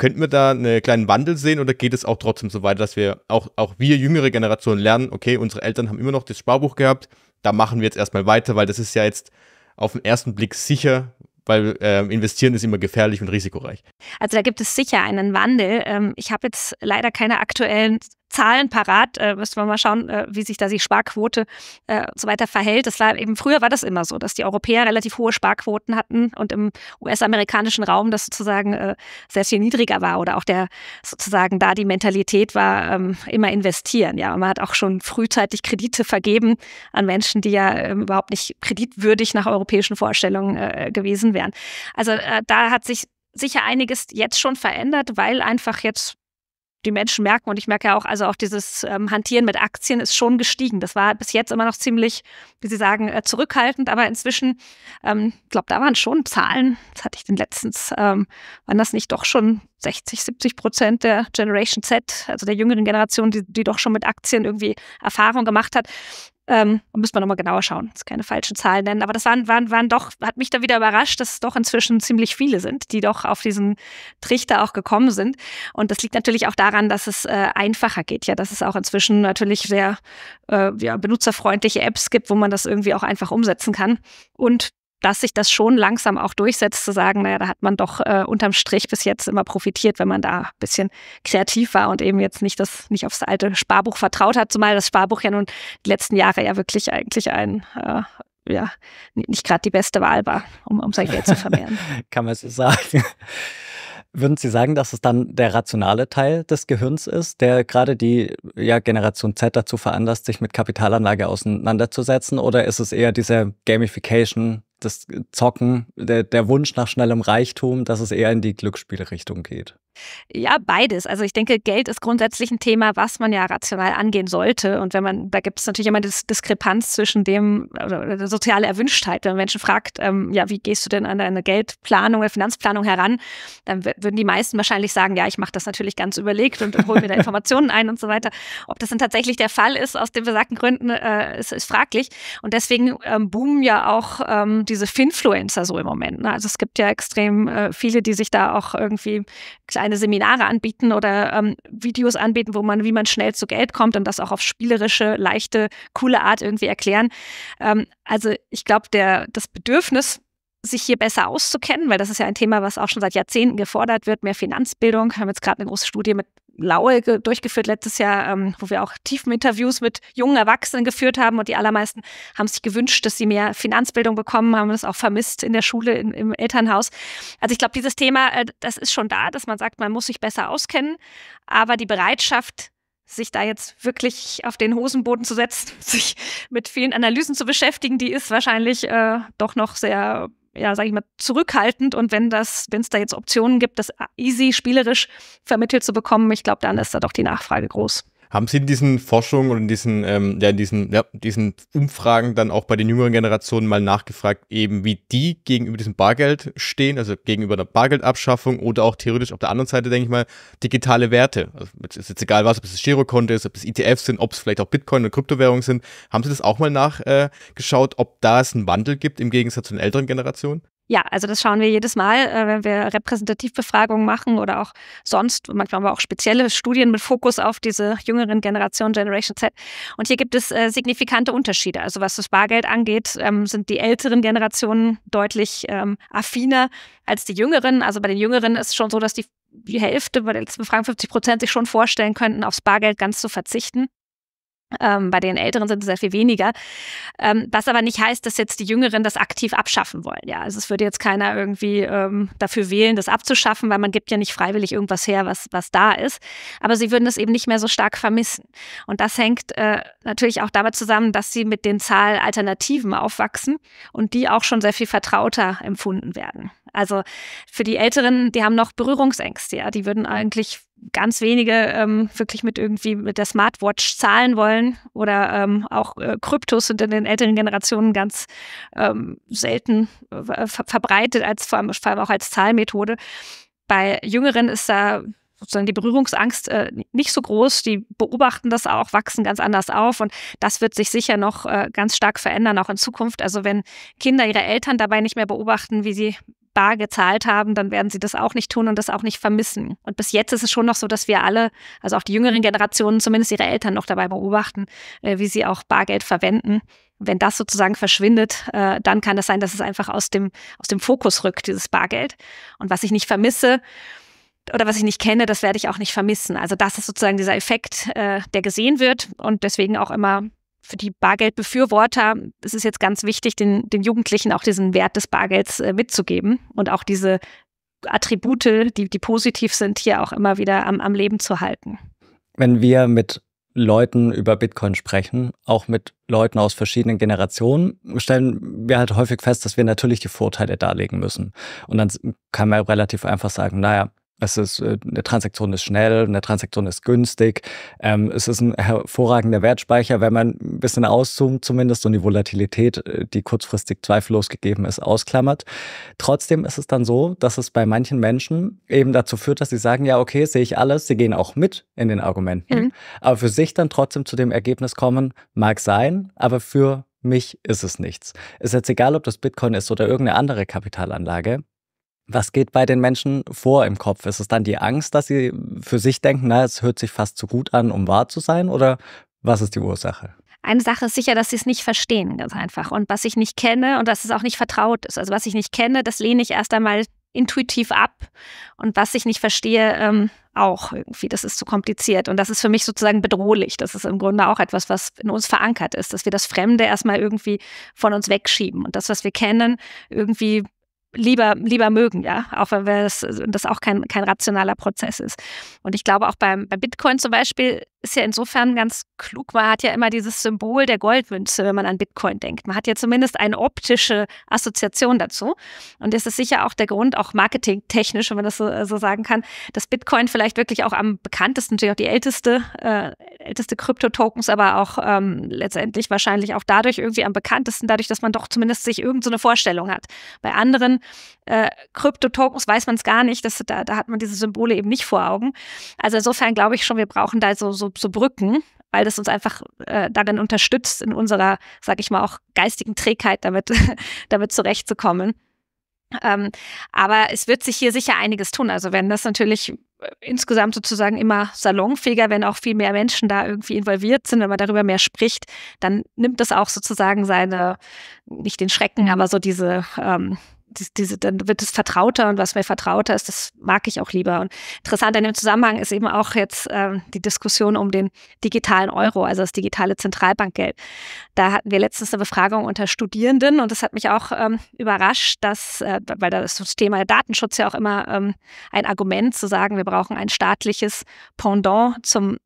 Könnten wir da einen kleinen Wandel sehen oder geht es auch trotzdem so weiter, dass wir auch wir jüngere Generationen lernen, okay, unsere Eltern haben immer noch das Sparbuch gehabt, da machen wir jetzt erstmal weiter, weil das ist ja jetzt auf den ersten Blick sicher, weil investieren ist immer gefährlich und risikoreich. Also da gibt es sicher einen Wandel. Ich habe jetzt leider keine aktuellen Zahlen parat, müsste man mal schauen, wie sich da die Sparquote und so weiter verhält. Das war eben, früher war das immer so, dass die Europäer relativ hohe Sparquoten hatten und im US-amerikanischen Raum das sozusagen sehr viel niedriger war oder auch sozusagen da die Mentalität war, immer investieren. Ja, und man hat auch schon frühzeitig Kredite vergeben an Menschen, die ja überhaupt nicht kreditwürdig nach europäischen Vorstellungen gewesen wären. Also da hat sich sicher einiges jetzt schon verändert, weil einfach jetzt die Menschen merken, und ich merke ja auch, also auch dieses Hantieren mit Aktien ist schon gestiegen. Das war bis jetzt immer noch ziemlich, wie Sie sagen, zurückhaltend, aber inzwischen, ich glaube, da waren schon Zahlen, das hatte ich denn letztens, waren das nicht doch schon 60–70% der Generation Z, also der jüngeren Generation, die doch schon mit Aktien irgendwie Erfahrung gemacht hat. Und müssen wir nochmal genauer schauen, dass keine falschen Zahlen nennen. Aber das waren doch, hat mich da wieder überrascht, dass es doch inzwischen ziemlich viele sind, die doch auf diesen Trichter auch gekommen sind. Und das liegt natürlich auch daran, dass es einfacher geht, ja, dass es auch inzwischen natürlich sehr benutzerfreundliche Apps gibt, wo man das irgendwie auch einfach umsetzen kann. Und dass sich das schon langsam auch durchsetzt, zu sagen, naja, da hat man doch unterm Strich bis jetzt immer profitiert, wenn man da ein bisschen kreativ war und eben jetzt nicht aufs alte Sparbuch vertraut hat, zumal das Sparbuch ja nun die letzten Jahre ja wirklich eigentlich nicht gerade die beste Wahl war, um sein Geld zu vermehren. Kann man so sagen. Würden Sie sagen, dass es dann der rationale Teil des Gehirns ist, der gerade die Generation Z dazu veranlasst, sich mit Kapitalanlage auseinanderzusetzen? Oder ist es eher diese Gamification, das Zocken, der Wunsch nach schnellem Reichtum, dass es eher in die Glücksspielrichtung geht? Ja, beides. Also ich denke, Geld ist grundsätzlich ein Thema, was man ja rational angehen sollte. Und wenn man, da gibt es natürlich immer eine Diskrepanz zwischen dem, oder der soziale Erwünschtheit. Wenn man Menschen fragt, wie gehst du denn an deine Geldplanung oder Finanzplanung heran, dann würden die meisten wahrscheinlich sagen, ja, ich mache das natürlich ganz überlegt und hole mir da Informationen ein und so weiter. Ob das dann tatsächlich der Fall ist, aus den besagten Gründen, ist fraglich. Und deswegen boomen ja auch diese Finfluencer so im Moment. Ne? Also es gibt ja extrem viele, die sich da auch irgendwie kleine Seminare anbieten oder Videos anbieten, wie man schnell zu Geld kommt und das auch auf spielerische, leichte, coole Art irgendwie erklären. Also ich glaube, das Bedürfnis, sich hier besser auszukennen, weil das ist ja ein Thema, was auch schon seit Jahrzehnten gefordert wird, mehr Finanzbildung. Wir haben jetzt gerade eine große Studie mit Laue durchgeführt letztes Jahr, wo wir auch tiefen Interviews mit jungen Erwachsenen geführt haben und die allermeisten haben sich gewünscht, dass sie mehr Finanzbildung bekommen, haben das auch vermisst in der Schule, im Elternhaus. Also ich glaube, dieses Thema, das ist schon da, dass man sagt, man muss sich besser auskennen, aber die Bereitschaft, sich da jetzt wirklich auf den Hosenboden zu setzen, sich mit vielen Analysen zu beschäftigen, die ist wahrscheinlich doch noch sehr, sage ich mal, zurückhaltend. Und wenn es da jetzt Optionen gibt, das easy spielerisch vermittelt zu bekommen, ich glaube, dann ist da doch die Nachfrage groß. Haben Sie in diesen Forschungen und in diesen Umfragen dann auch bei den jüngeren Generationen mal nachgefragt, eben wie die gegenüber diesem Bargeld stehen, also gegenüber der Bargeldabschaffung oder auch theoretisch auf der anderen Seite, denke ich mal, digitale Werte? Also ist jetzt egal was, ob es Girokonto ist, ob es ETFs sind, ob es vielleicht auch Bitcoin oder Kryptowährungen sind. Haben Sie das auch mal nachgeschaut, ob da es einen Wandel gibt im Gegensatz zu den älteren Generationen? Ja, also das schauen wir jedes Mal, wenn wir Repräsentativbefragungen machen oder auch sonst, manchmal haben wir auch spezielle Studien mit Fokus auf diese jüngeren Generationen, Generation Z. Und hier gibt es signifikante Unterschiede. Also was das Bargeld angeht, sind die älteren Generationen deutlich affiner als die jüngeren. Also bei den jüngeren ist es schon so, dass die Hälfte, bei der letzten Befragung 50% sich schon vorstellen könnten, aufs Bargeld ganz zu verzichten. Bei den Älteren sind es sehr viel weniger. Was aber nicht heißt, dass jetzt die Jüngeren das aktiv abschaffen wollen. Ja, also es würde jetzt keiner irgendwie dafür wählen, das abzuschaffen, weil man gibt ja nicht freiwillig irgendwas her, was da ist. Aber sie würden es eben nicht mehr so stark vermissen. Und das hängt natürlich auch damit zusammen, dass sie mit den Zahlalternativen aufwachsen und die auch schon sehr viel vertrauter empfunden werden. Also für die Älteren, die haben noch Berührungsängste. Ja, die würden eigentlich ganz wenige wirklich mit der Smartwatch zahlen wollen oder auch Kryptos sind in den älteren Generationen ganz selten verbreitet, vor allem auch als Zahlmethode. Bei Jüngeren ist da sozusagen die Berührungsangst nicht so groß. Die beobachten das auch, wachsen ganz anders auf und das wird sich sicher noch ganz stark verändern, auch in Zukunft. Also wenn Kinder ihre Eltern dabei nicht mehr beobachten, wie sie bar gezahlt haben, dann werden sie das auch nicht tun und das auch nicht vermissen. Und bis jetzt ist es schon noch so, dass wir alle, also auch die jüngeren Generationen, zumindest ihre Eltern noch dabei beobachten, wie sie auch Bargeld verwenden. Wenn das sozusagen verschwindet, dann kann das sein, dass es einfach aus dem Fokus rückt, dieses Bargeld. Und was ich nicht vermisse oder was ich nicht kenne, das werde ich auch nicht vermissen. Also das ist sozusagen dieser Effekt, der gesehen wird und deswegen auch immer für die Bargeldbefürworter ist es jetzt ganz wichtig, den Jugendlichen auch diesen Wert des Bargelds mitzugeben und auch diese Attribute, die positiv sind, hier auch immer wieder am Leben zu halten. Wenn wir mit Leuten über Bitcoin sprechen, auch mit Leuten aus verschiedenen Generationen, stellen wir halt häufig fest, dass wir natürlich die Vorteile darlegen müssen. Und dann kann man relativ einfach sagen, naja, Es ist, eine Transaktion ist schnell, eine Transaktion ist günstig. Es ist ein hervorragender Wertspeicher, wenn man ein bisschen auszoomt zumindest und die Volatilität, die kurzfristig zweifellos gegeben ist, ausklammert. Trotzdem ist es dann so, dass es bei manchen Menschen eben dazu führt, dass sie sagen, ja okay, sehe ich alles, sie gehen auch mit in den Argumenten, aber für sich dann trotzdem zu dem Ergebnis kommen, mag sein, aber für mich ist es nichts. Ist jetzt egal, ob das Bitcoin ist oder irgendeine andere Kapitalanlage. Was geht bei den Menschen vor im Kopf? Ist es dann die Angst, dass sie für sich denken, na, es hört sich fast zu gut an, um wahr zu sein? Oder was ist die Ursache? Eine Sache ist sicher, dass sie es nicht verstehen, ganz einfach. Und was ich nicht kenne und dass es auch nicht vertraut ist. Also was ich nicht kenne, das lehne ich erst einmal intuitiv ab. Und was ich nicht verstehe, auch irgendwie, das ist zu kompliziert. Und das ist für mich sozusagen bedrohlich. Das ist im Grunde auch etwas, was in uns verankert ist, dass wir das Fremde erstmal irgendwie von uns wegschieben. Und das, was wir kennen, irgendwie lieber mögen, ja, auch wenn wir das auch kein rationaler Prozess ist. Und ich glaube auch bei Bitcoin zum Beispiel ist ja insofern ganz klug, man hat ja immer dieses Symbol der Goldmünze, wenn man an Bitcoin denkt. Man hat ja zumindest eine optische Assoziation dazu. Und das ist sicher auch der Grund, auch marketingtechnisch, wenn man das so sagen kann, dass Bitcoin vielleicht wirklich auch am bekanntesten, natürlich auch die älteste Kryptotokens, aber auch letztendlich wahrscheinlich auch dadurch irgendwie am bekanntesten, dadurch, dass man doch zumindest sich irgendeine Vorstellung hat. Bei anderen Kryptotokens weiß man es gar nicht, da hat man diese Symbole eben nicht vor Augen. Also insofern glaube ich schon, wir brauchen da so Brücken, weil das uns einfach darin unterstützt, in unserer, sage ich mal, auch geistigen Trägheit damit zurechtzukommen. Aber es wird sich hier sicher einiges tun. Also wenn das natürlich insgesamt sozusagen immer salonfähiger, wenn auch viel mehr Menschen da irgendwie involviert sind, wenn man darüber mehr spricht, dann nimmt das auch sozusagen nicht den Schrecken, aber so diese... dann wird es vertrauter und was mir vertrauter ist, das mag ich auch lieber. Und interessant in dem Zusammenhang ist eben auch jetzt die Diskussion um den digitalen Euro, also das digitale Zentralbankgeld. Da hatten wir letztens eine Befragung unter Studierenden und das hat mich auch überrascht, dass, weil das Thema Datenschutz ja auch immer ein Argument zu sagen, wir brauchen ein staatliches Pendant zum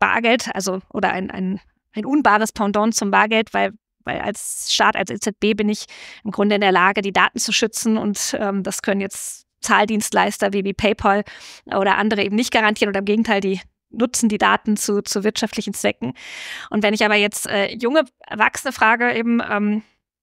Bargeld, also oder ein unbares Pendant zum Bargeld, weil als Staat, als EZB bin ich im Grunde in der Lage, die Daten zu schützen und das können jetzt Zahldienstleister wie PayPal oder andere eben nicht garantieren oder im Gegenteil, die nutzen die Daten zu wirtschaftlichen Zwecken. Und wenn ich aber jetzt junge Erwachsene frage, eben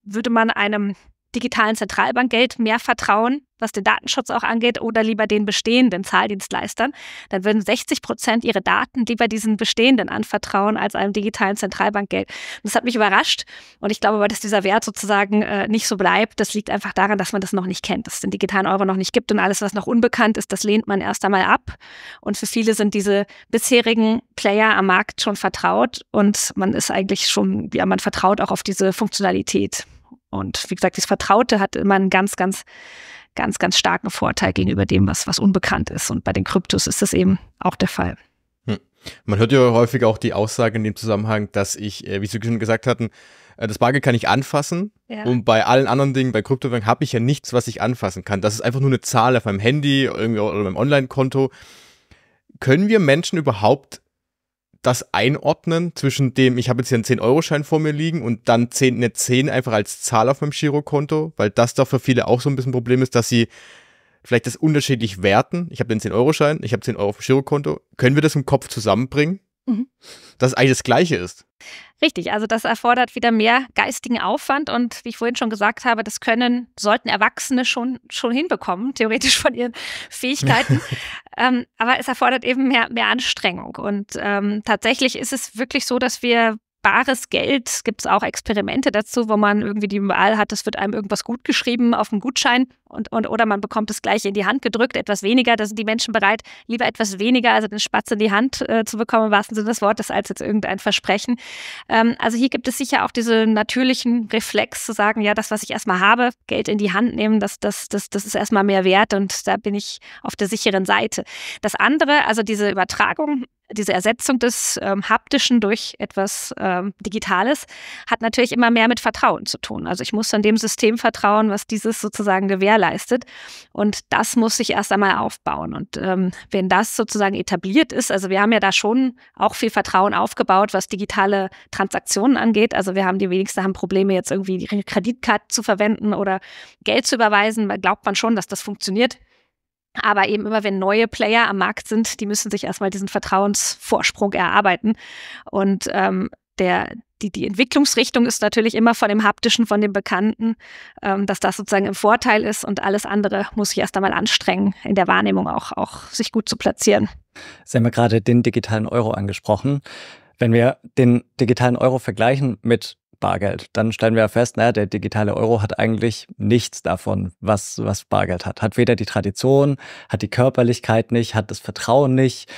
würde man einem digitalen Zentralbankgeld mehr vertrauen, was den Datenschutz auch angeht, oder lieber den bestehenden Zahldienstleistern, dann würden 60% ihre Daten lieber diesen bestehenden anvertrauen als einem digitalen Zentralbankgeld. Und das hat mich überrascht und ich glaube aber, dass dieser Wert sozusagen nicht so bleibt. Das liegt einfach daran, dass man das noch nicht kennt, dass es den digitalen Euro noch nicht gibt und alles, was noch unbekannt ist, das lehnt man erst einmal ab. Und für viele sind diese bisherigen Player am Markt schon vertraut und man ist eigentlich schon, ja, man vertraut auch auf diese Funktionalität. Und wie gesagt, das Vertraute hat immer einen ganz starken Vorteil gegenüber dem, was unbekannt ist. Und bei den Kryptos ist das eben auch der Fall. Man hört ja häufig auch die Aussage in dem Zusammenhang, dass ich, wie Sie schon gesagt hatten, das Bargeld kann ich anfassen. Ja. Und bei allen anderen Dingen, bei Kryptowährungen, habe ich ja nichts, was ich anfassen kann. Das ist einfach nur eine Zahl auf meinem Handy oder meinem Online-Konto. Können wir Menschen überhaupt das einordnen zwischen dem, ich habe jetzt hier einen 10-Euro-Schein vor mir liegen und dann eine 10 einfach als Zahl auf meinem Girokonto, weil das doch für viele auch so ein bisschen ein Problem ist, dass sie vielleicht das unterschiedlich werten. Ich habe den 10-Euro-Schein, ich habe 10 Euro auf dem Girokonto. Können wir das im Kopf zusammenbringen, dass es eigentlich das Gleiche ist? Richtig, also das erfordert wieder mehr geistigen Aufwand und wie ich vorhin schon gesagt habe, das sollten Erwachsene schon hinbekommen, theoretisch von ihren Fähigkeiten, aber es erfordert eben mehr Anstrengung und tatsächlich ist es wirklich so, dass wir bares Geld, gibt es auch Experimente dazu, wo man irgendwie die Wahl hat, es wird einem irgendwas gut geschrieben auf dem Gutschein oder man bekommt es gleich in die Hand gedrückt, etwas weniger, da sind die Menschen bereit, lieber etwas weniger, also den Spatz in die Hand zu bekommen, im wahrsten Sinne des Wortes, als jetzt irgendein Versprechen. Also hier gibt es sicher auch diesen natürlichen Reflex zu sagen, ja, das, was ich erstmal habe, Geld in die Hand nehmen, das ist erstmal mehr wert und da bin ich auf der sicheren Seite. Das andere, also diese Übertragung, diese Ersetzung des Haptischen durch etwas Digitales hat natürlich immer mehr mit Vertrauen zu tun. Also ich muss dann dem System vertrauen, was dieses sozusagen gewährleistet. Und das muss ich erst einmal aufbauen. Und wenn das sozusagen etabliert ist, also wir haben ja da schon auch viel Vertrauen aufgebaut, was digitale Transaktionen angeht. Also wir haben die wenigsten haben Probleme, jetzt irgendwie ihre Kreditkarte zu verwenden oder Geld zu überweisen. Da glaubt man schon, dass das funktioniert. Aber eben immer, wenn neue Player am Markt sind, die müssen sich erstmal diesen Vertrauensvorsprung erarbeiten. Und die Entwicklungsrichtung ist natürlich immer von dem Haptischen, von dem Bekannten, dass das sozusagen im Vorteil ist und alles andere muss sich erst einmal anstrengen, in der Wahrnehmung auch sich gut zu platzieren. Sie haben ja gerade den digitalen Euro angesprochen. Wenn wir den digitalen Euro vergleichen mit Bargeld, dann stellen wir ja fest, naja, der digitale Euro hat eigentlich nichts davon, was Bargeld hat. Hat weder die Tradition, hat die Körperlichkeit nicht, hat das Vertrauen nicht.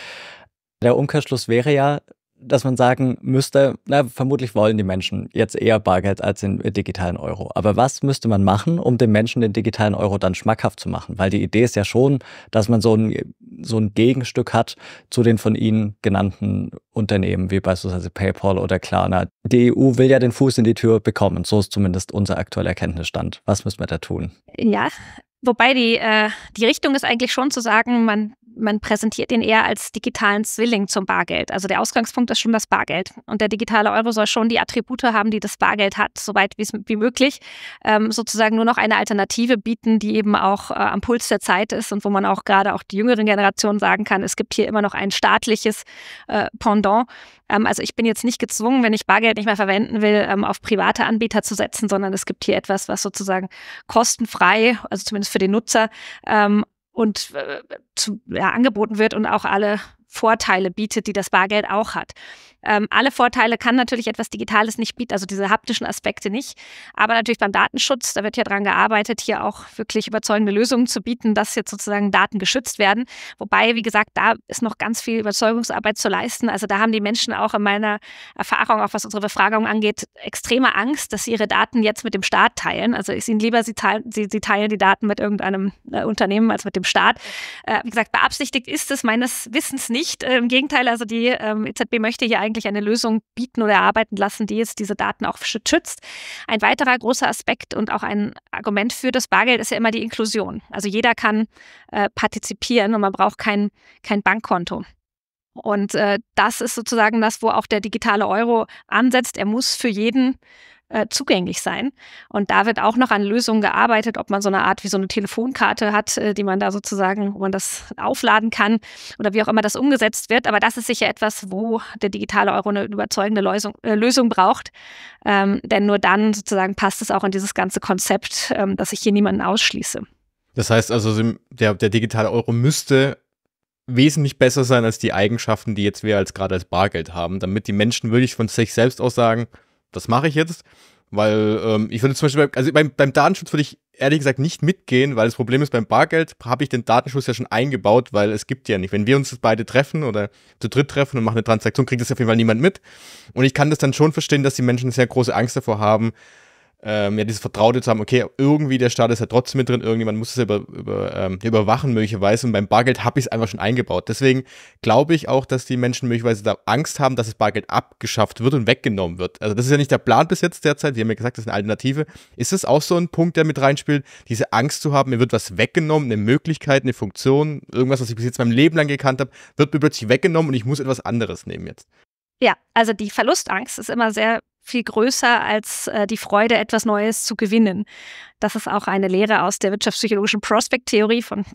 Der Umkehrschluss wäre ja, dass man sagen müsste, na, vermutlich wollen die Menschen jetzt eher Bargeld als den digitalen Euro. Aber was müsste man machen, um den Menschen den digitalen Euro dann schmackhaft zu machen? Weil die Idee ist ja schon, dass man so ein Gegenstück hat zu den von Ihnen genannten Unternehmen, wie beispielsweise PayPal oder Klarna. Die EU will ja den Fuß in die Tür bekommen. So ist zumindest unser aktueller Kenntnisstand. Was müssen wir da tun? Ja, wobei die Richtung ist eigentlich schon zu sagen, man präsentiert ihn eher als digitalen Zwilling zum Bargeld. Also der Ausgangspunkt ist schon das Bargeld. Und der digitale Euro soll schon die Attribute haben, die das Bargeld hat, soweit wie möglich. Sozusagen nur noch eine Alternative bieten, die eben auch am Puls der Zeit ist und wo man auch gerade auch die jüngeren Generationen sagen kann, es gibt hier immer noch ein staatliches Pendant. Also ich bin jetzt nicht gezwungen, wenn ich Bargeld nicht mehr verwenden will, auf private Anbieter zu setzen, sondern es gibt hier etwas, was sozusagen kostenfrei, also zumindest für den Nutzer, angeboten wird und auch alle Vorteile bietet, die das Bargeld auch hat. Alle Vorteile kann natürlich etwas Digitales nicht bieten, also diese haptischen Aspekte nicht. Aber natürlich beim Datenschutz, da wird ja dran gearbeitet, hier auch wirklich überzeugende Lösungen zu bieten, dass jetzt sozusagen Daten geschützt werden. Wobei, wie gesagt, da ist noch ganz viel Überzeugungsarbeit zu leisten. Also da haben die Menschen auch in meiner Erfahrung, auch was unsere Befragung angeht, extreme Angst, dass sie ihre Daten jetzt mit dem Staat teilen. Also ist ihnen lieber, sie teilen die Daten mit irgendeinem Unternehmen als mit dem Staat. Wie gesagt, beabsichtigt ist es meines Wissens nicht. Im Gegenteil, also die EZB möchte hier eigentlich eine Lösung bieten oder erarbeiten lassen, die jetzt diese Daten auch schützt. Ein weiterer großer Aspekt und auch ein Argument für das Bargeld ist ja immer die Inklusion. Also jeder kann partizipieren und man braucht kein Bankkonto. Und das ist sozusagen das, wo auch der digitale Euro ansetzt. Er muss für jeden zugänglich sein. Und da wird auch noch an Lösungen gearbeitet, ob man so eine Art wie so eine Telefonkarte hat, die man da sozusagen, wo man das aufladen kann oder wie auch immer das umgesetzt wird. Aber das ist sicher etwas, wo der digitale Euro eine überzeugende Lösung braucht. Denn nur dann sozusagen passt es auch in dieses ganze Konzept, dass ich hier niemanden ausschließe. Das heißt also, der digitale Euro müsste wesentlich besser sein als die Eigenschaften, die jetzt wir gerade als Bargeld haben, damit die Menschen wirklich von sich selbst aus sagen, das mache ich jetzt, weil ich würde zum Beispiel, beim Datenschutz würde ich ehrlich gesagt nicht mitgehen, weil das Problem ist, beim Bargeld habe ich den Datenschutz ja schon eingebaut, weil es gibt ja nicht. Wenn wir uns beide treffen oder zu dritt treffen und machen eine Transaktion, kriegt das auf jeden Fall niemand mit. Und ich kann das dann schon verstehen, dass die Menschen sehr große Angst davor haben, dieses Vertraute zu haben, okay, irgendwie der Staat ist ja trotzdem mit drin, irgendjemand muss es ja überwachen möglicherweise, und beim Bargeld habe ich es einfach schon eingebaut. Deswegen glaube ich auch, dass die Menschen möglicherweise da Angst haben, dass das Bargeld abgeschafft wird und weggenommen wird. Also das ist ja nicht der Plan bis jetzt derzeit, wir haben ja gesagt, das ist eine Alternative. Ist das auch so ein Punkt, der mit reinspielt, diese Angst zu haben, mir wird was weggenommen, eine Möglichkeit, eine Funktion, irgendwas, was ich bis jetzt mein Leben lang gekannt habe, wird mir plötzlich weggenommen und ich muss etwas anderes nehmen jetzt. Ja, also die Verlustangst ist immer sehr viel größer als die Freude, etwas Neues zu gewinnen. Das ist auch eine Lehre aus der wirtschaftspsychologischen Prospekt-Theorie von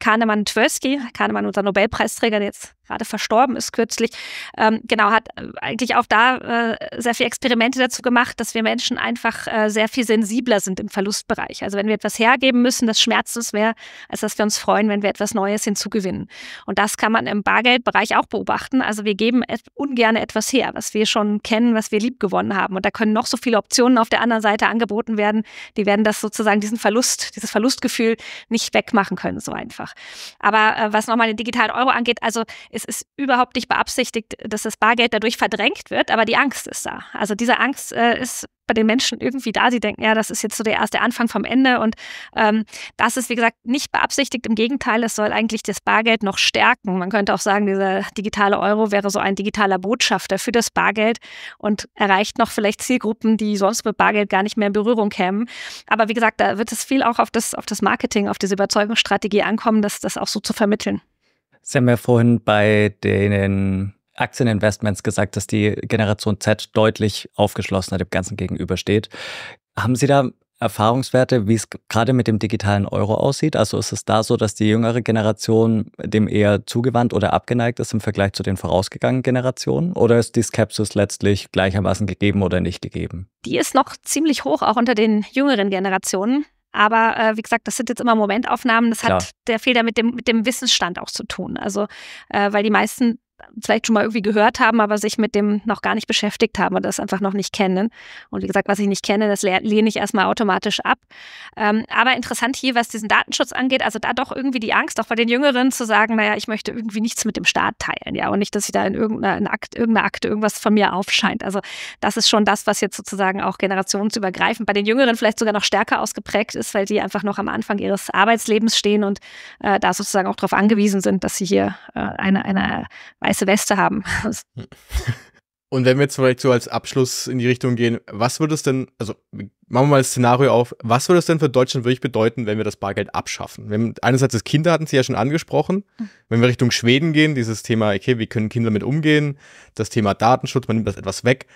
Kahneman und Tversky. Kahneman, unser Nobelpreisträger, der jetzt gerade verstorben ist kürzlich, hat eigentlich auch da sehr viele Experimente dazu gemacht, dass wir Menschen einfach sehr viel sensibler sind im Verlustbereich. Also wenn wir etwas hergeben müssen, das schmerzt uns mehr, als dass wir uns freuen, wenn wir etwas Neues hinzugewinnen. Und das kann man im Bargeldbereich auch beobachten. Also wir geben ungern etwas her, was wir schon kennen, was wir lieb gewonnen haben. Und da können noch so viele Optionen auf der anderen Seite angeboten werden, die werden das sozusagen, dieses Verlustgefühl nicht wegmachen können, so einfach. Aber was nochmal den digitalen Euro angeht, also es ist überhaupt nicht beabsichtigt, dass das Bargeld dadurch verdrängt wird, aber die Angst ist da. Also diese Angst ist bei den Menschen irgendwie da. Sie denken, ja, das ist jetzt so der erste Anfang vom Ende. Und das ist, wie gesagt, nicht beabsichtigt. Im Gegenteil, es soll eigentlich das Bargeld noch stärken. Man könnte auch sagen, dieser digitale Euro wäre so ein digitaler Botschafter für das Bargeld und erreicht noch vielleicht Zielgruppen, die sonst mit Bargeld gar nicht mehr in Berührung kämen. Aber wie gesagt, da wird es viel auch auf das Marketing, auf diese Überzeugungsstrategie ankommen, das auch so zu vermitteln. Sie haben ja vorhin bei den Aktieninvestments gesagt, dass die Generation Z deutlich aufgeschlossener dem Ganzen gegenübersteht. Haben Sie da Erfahrungswerte, wie es gerade mit dem digitalen Euro aussieht? Also ist es da so, dass die jüngere Generation dem eher zugewandt oder abgeneigt ist im Vergleich zu den vorausgegangenen Generationen? Oder ist die Skepsis letztlich gleichermaßen gegeben oder nicht gegeben? Die ist noch ziemlich hoch, auch unter den jüngeren Generationen. Aber wie gesagt, das sind jetzt immer Momentaufnahmen. Das hat der Fehler mit dem Wissensstand auch zu tun. Also weil die meisten vielleicht schon mal irgendwie gehört haben, aber sich mit dem noch gar nicht beschäftigt haben oder das einfach noch nicht kennen. Und wie gesagt, was ich nicht kenne, das lehne ich erstmal automatisch ab. Aber interessant hier, was diesen Datenschutz angeht, also da doch irgendwie die Angst, auch bei den Jüngeren zu sagen, naja, ich möchte irgendwie nichts mit dem Staat teilen, ja, und nicht, dass sie da in irgendeiner Akte irgendwas von mir aufscheint. Also das ist schon das, was jetzt sozusagen auch generationsübergreifend bei den Jüngeren vielleicht sogar noch stärker ausgeprägt ist, weil die einfach noch am Anfang ihres Arbeitslebens stehen und da sozusagen auch darauf angewiesen sind, dass sie hier eine weiße Weste haben. Und wenn wir jetzt vielleicht so als Abschluss in die Richtung gehen, was würde es denn, also machen wir mal das Szenario auf, was würde es denn für Deutschland wirklich bedeuten, wenn wir das Bargeld abschaffen? Wenn, einerseits das Kinder hatten Sie ja schon angesprochen, wenn wir Richtung Schweden gehen, dieses Thema, okay, wie können Kinder damit umgehen, das Thema Datenschutz, man nimmt das etwas weg.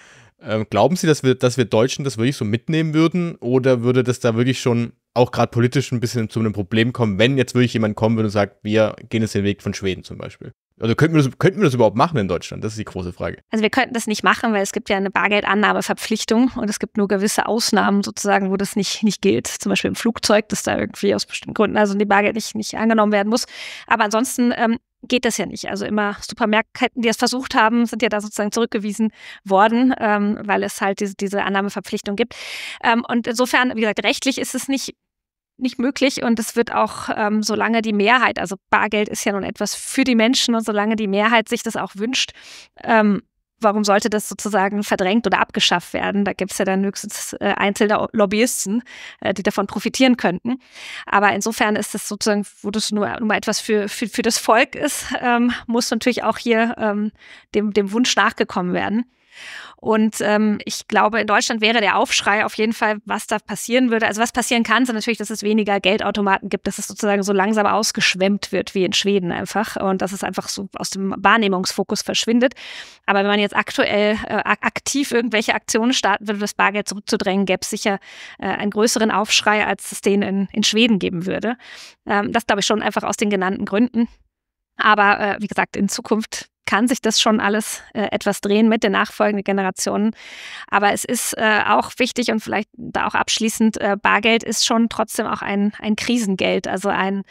Glauben Sie, dass wir Deutschen das wirklich so mitnehmen würden oder würde das da wirklich schon auch gerade politisch ein bisschen zu einem Problem kommen, wenn jetzt wirklich jemand kommen würde und sagt, wir gehen jetzt den Weg von Schweden zum Beispiel? Also könnten wir das überhaupt machen in Deutschland? Das ist die große Frage. Also wir könnten das nicht machen, weil es gibt ja eine Bargeldannahmeverpflichtung und es gibt nur gewisse Ausnahmen sozusagen, wo das nicht gilt. Zum Beispiel im Flugzeug, dass da irgendwie aus bestimmten Gründen also die Bargeld nicht angenommen werden muss. Aber ansonsten geht das ja nicht. Also immer Supermärkten, die es versucht haben, sind ja da sozusagen zurückgewiesen worden, weil es halt diese Annahmeverpflichtung gibt. Und insofern, wie gesagt, rechtlich ist es nicht möglich und es wird auch, solange die Mehrheit, also Bargeld ist ja nun etwas für die Menschen und solange die Mehrheit sich das auch wünscht, warum sollte das sozusagen verdrängt oder abgeschafft werden? Da gibt es ja dann höchstens einzelne Lobbyisten, die davon profitieren könnten. Aber insofern ist das sozusagen, wo das nur mal etwas für das Volk ist, muss natürlich auch hier dem Wunsch nachgekommen werden. Und ich glaube, in Deutschland wäre der Aufschrei auf jeden Fall, was da passieren würde. Also was passieren kann, ist natürlich, dass es weniger Geldautomaten gibt, dass es sozusagen so langsam ausgeschwemmt wird wie in Schweden einfach und dass es einfach so aus dem Wahrnehmungsfokus verschwindet. Aber wenn man jetzt aktuell aktiv irgendwelche Aktionen starten würde, das Bargeld zurückzudrängen, gäbe es sicher einen größeren Aufschrei, als es den in Schweden geben würde. Das glaube ich schon einfach aus den genannten Gründen. Aber wie gesagt, in Zukunft kann sich das schon alles etwas drehen mit den nachfolgenden Generationen. Aber es ist auch wichtig und vielleicht da auch abschließend, Bargeld ist schon trotzdem auch ein Krisengeld, also ein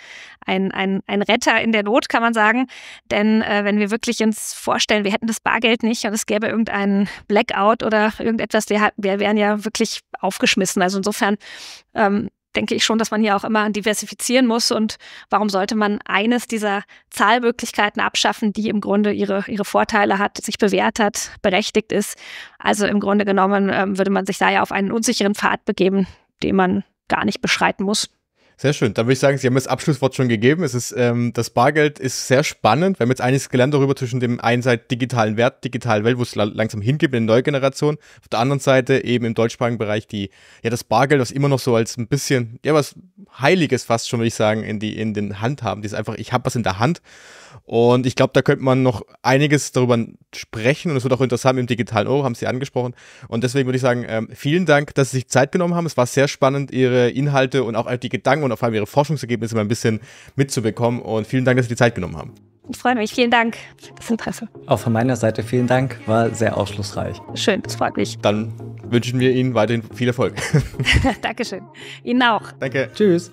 Retter in der Not, kann man sagen. Denn wenn wir wirklich uns vorstellen, wir hätten das Bargeld nicht und es gäbe irgendeinen Blackout oder irgendetwas, wir wären ja wirklich aufgeschmissen. Also insofern denke ich schon, dass man hier auch immer diversifizieren muss und warum sollte man eines dieser Zahlmöglichkeiten abschaffen, die im Grunde ihre Vorteile hat, sich bewährt hat, berechtigt ist. Also im Grunde genommen würde man sich da ja auf einen unsicheren Pfad begeben, den man gar nicht beschreiten muss. Sehr schön. Dann würde ich sagen, Sie haben das Abschlusswort schon gegeben. Es ist, das Bargeld ist sehr spannend. Wir haben jetzt einiges gelernt darüber zwischen dem einen Seite digitalen Wert, digitalen Welt, wo es langsam hingeht in der neuen Generation. Auf der anderen Seite eben im deutschsprachigen Bereich das Bargeld, was immer noch so als ein bisschen, ja, was Heiliges fast schon, würde ich sagen, in den Hand haben. Die ist einfach, ich habe was in der Hand. Und ich glaube, da könnte man noch einiges darüber sprechen und es wird auch interessant im digitalen Euro, haben Sie angesprochen. Und deswegen würde ich sagen, vielen Dank, dass Sie sich Zeit genommen haben. Es war sehr spannend, Ihre Inhalte und auch die Gedanken und vor allem Ihre Forschungsergebnisse mal ein bisschen mitzubekommen. Und vielen Dank, dass Sie die Zeit genommen haben. Ich freue mich. Vielen Dank für das Interesse. Auch von meiner Seite vielen Dank. War sehr aufschlussreich. Schön, das freut mich. Dann wünschen wir Ihnen weiterhin viel Erfolg. Dankeschön. Ihnen auch. Danke. Tschüss.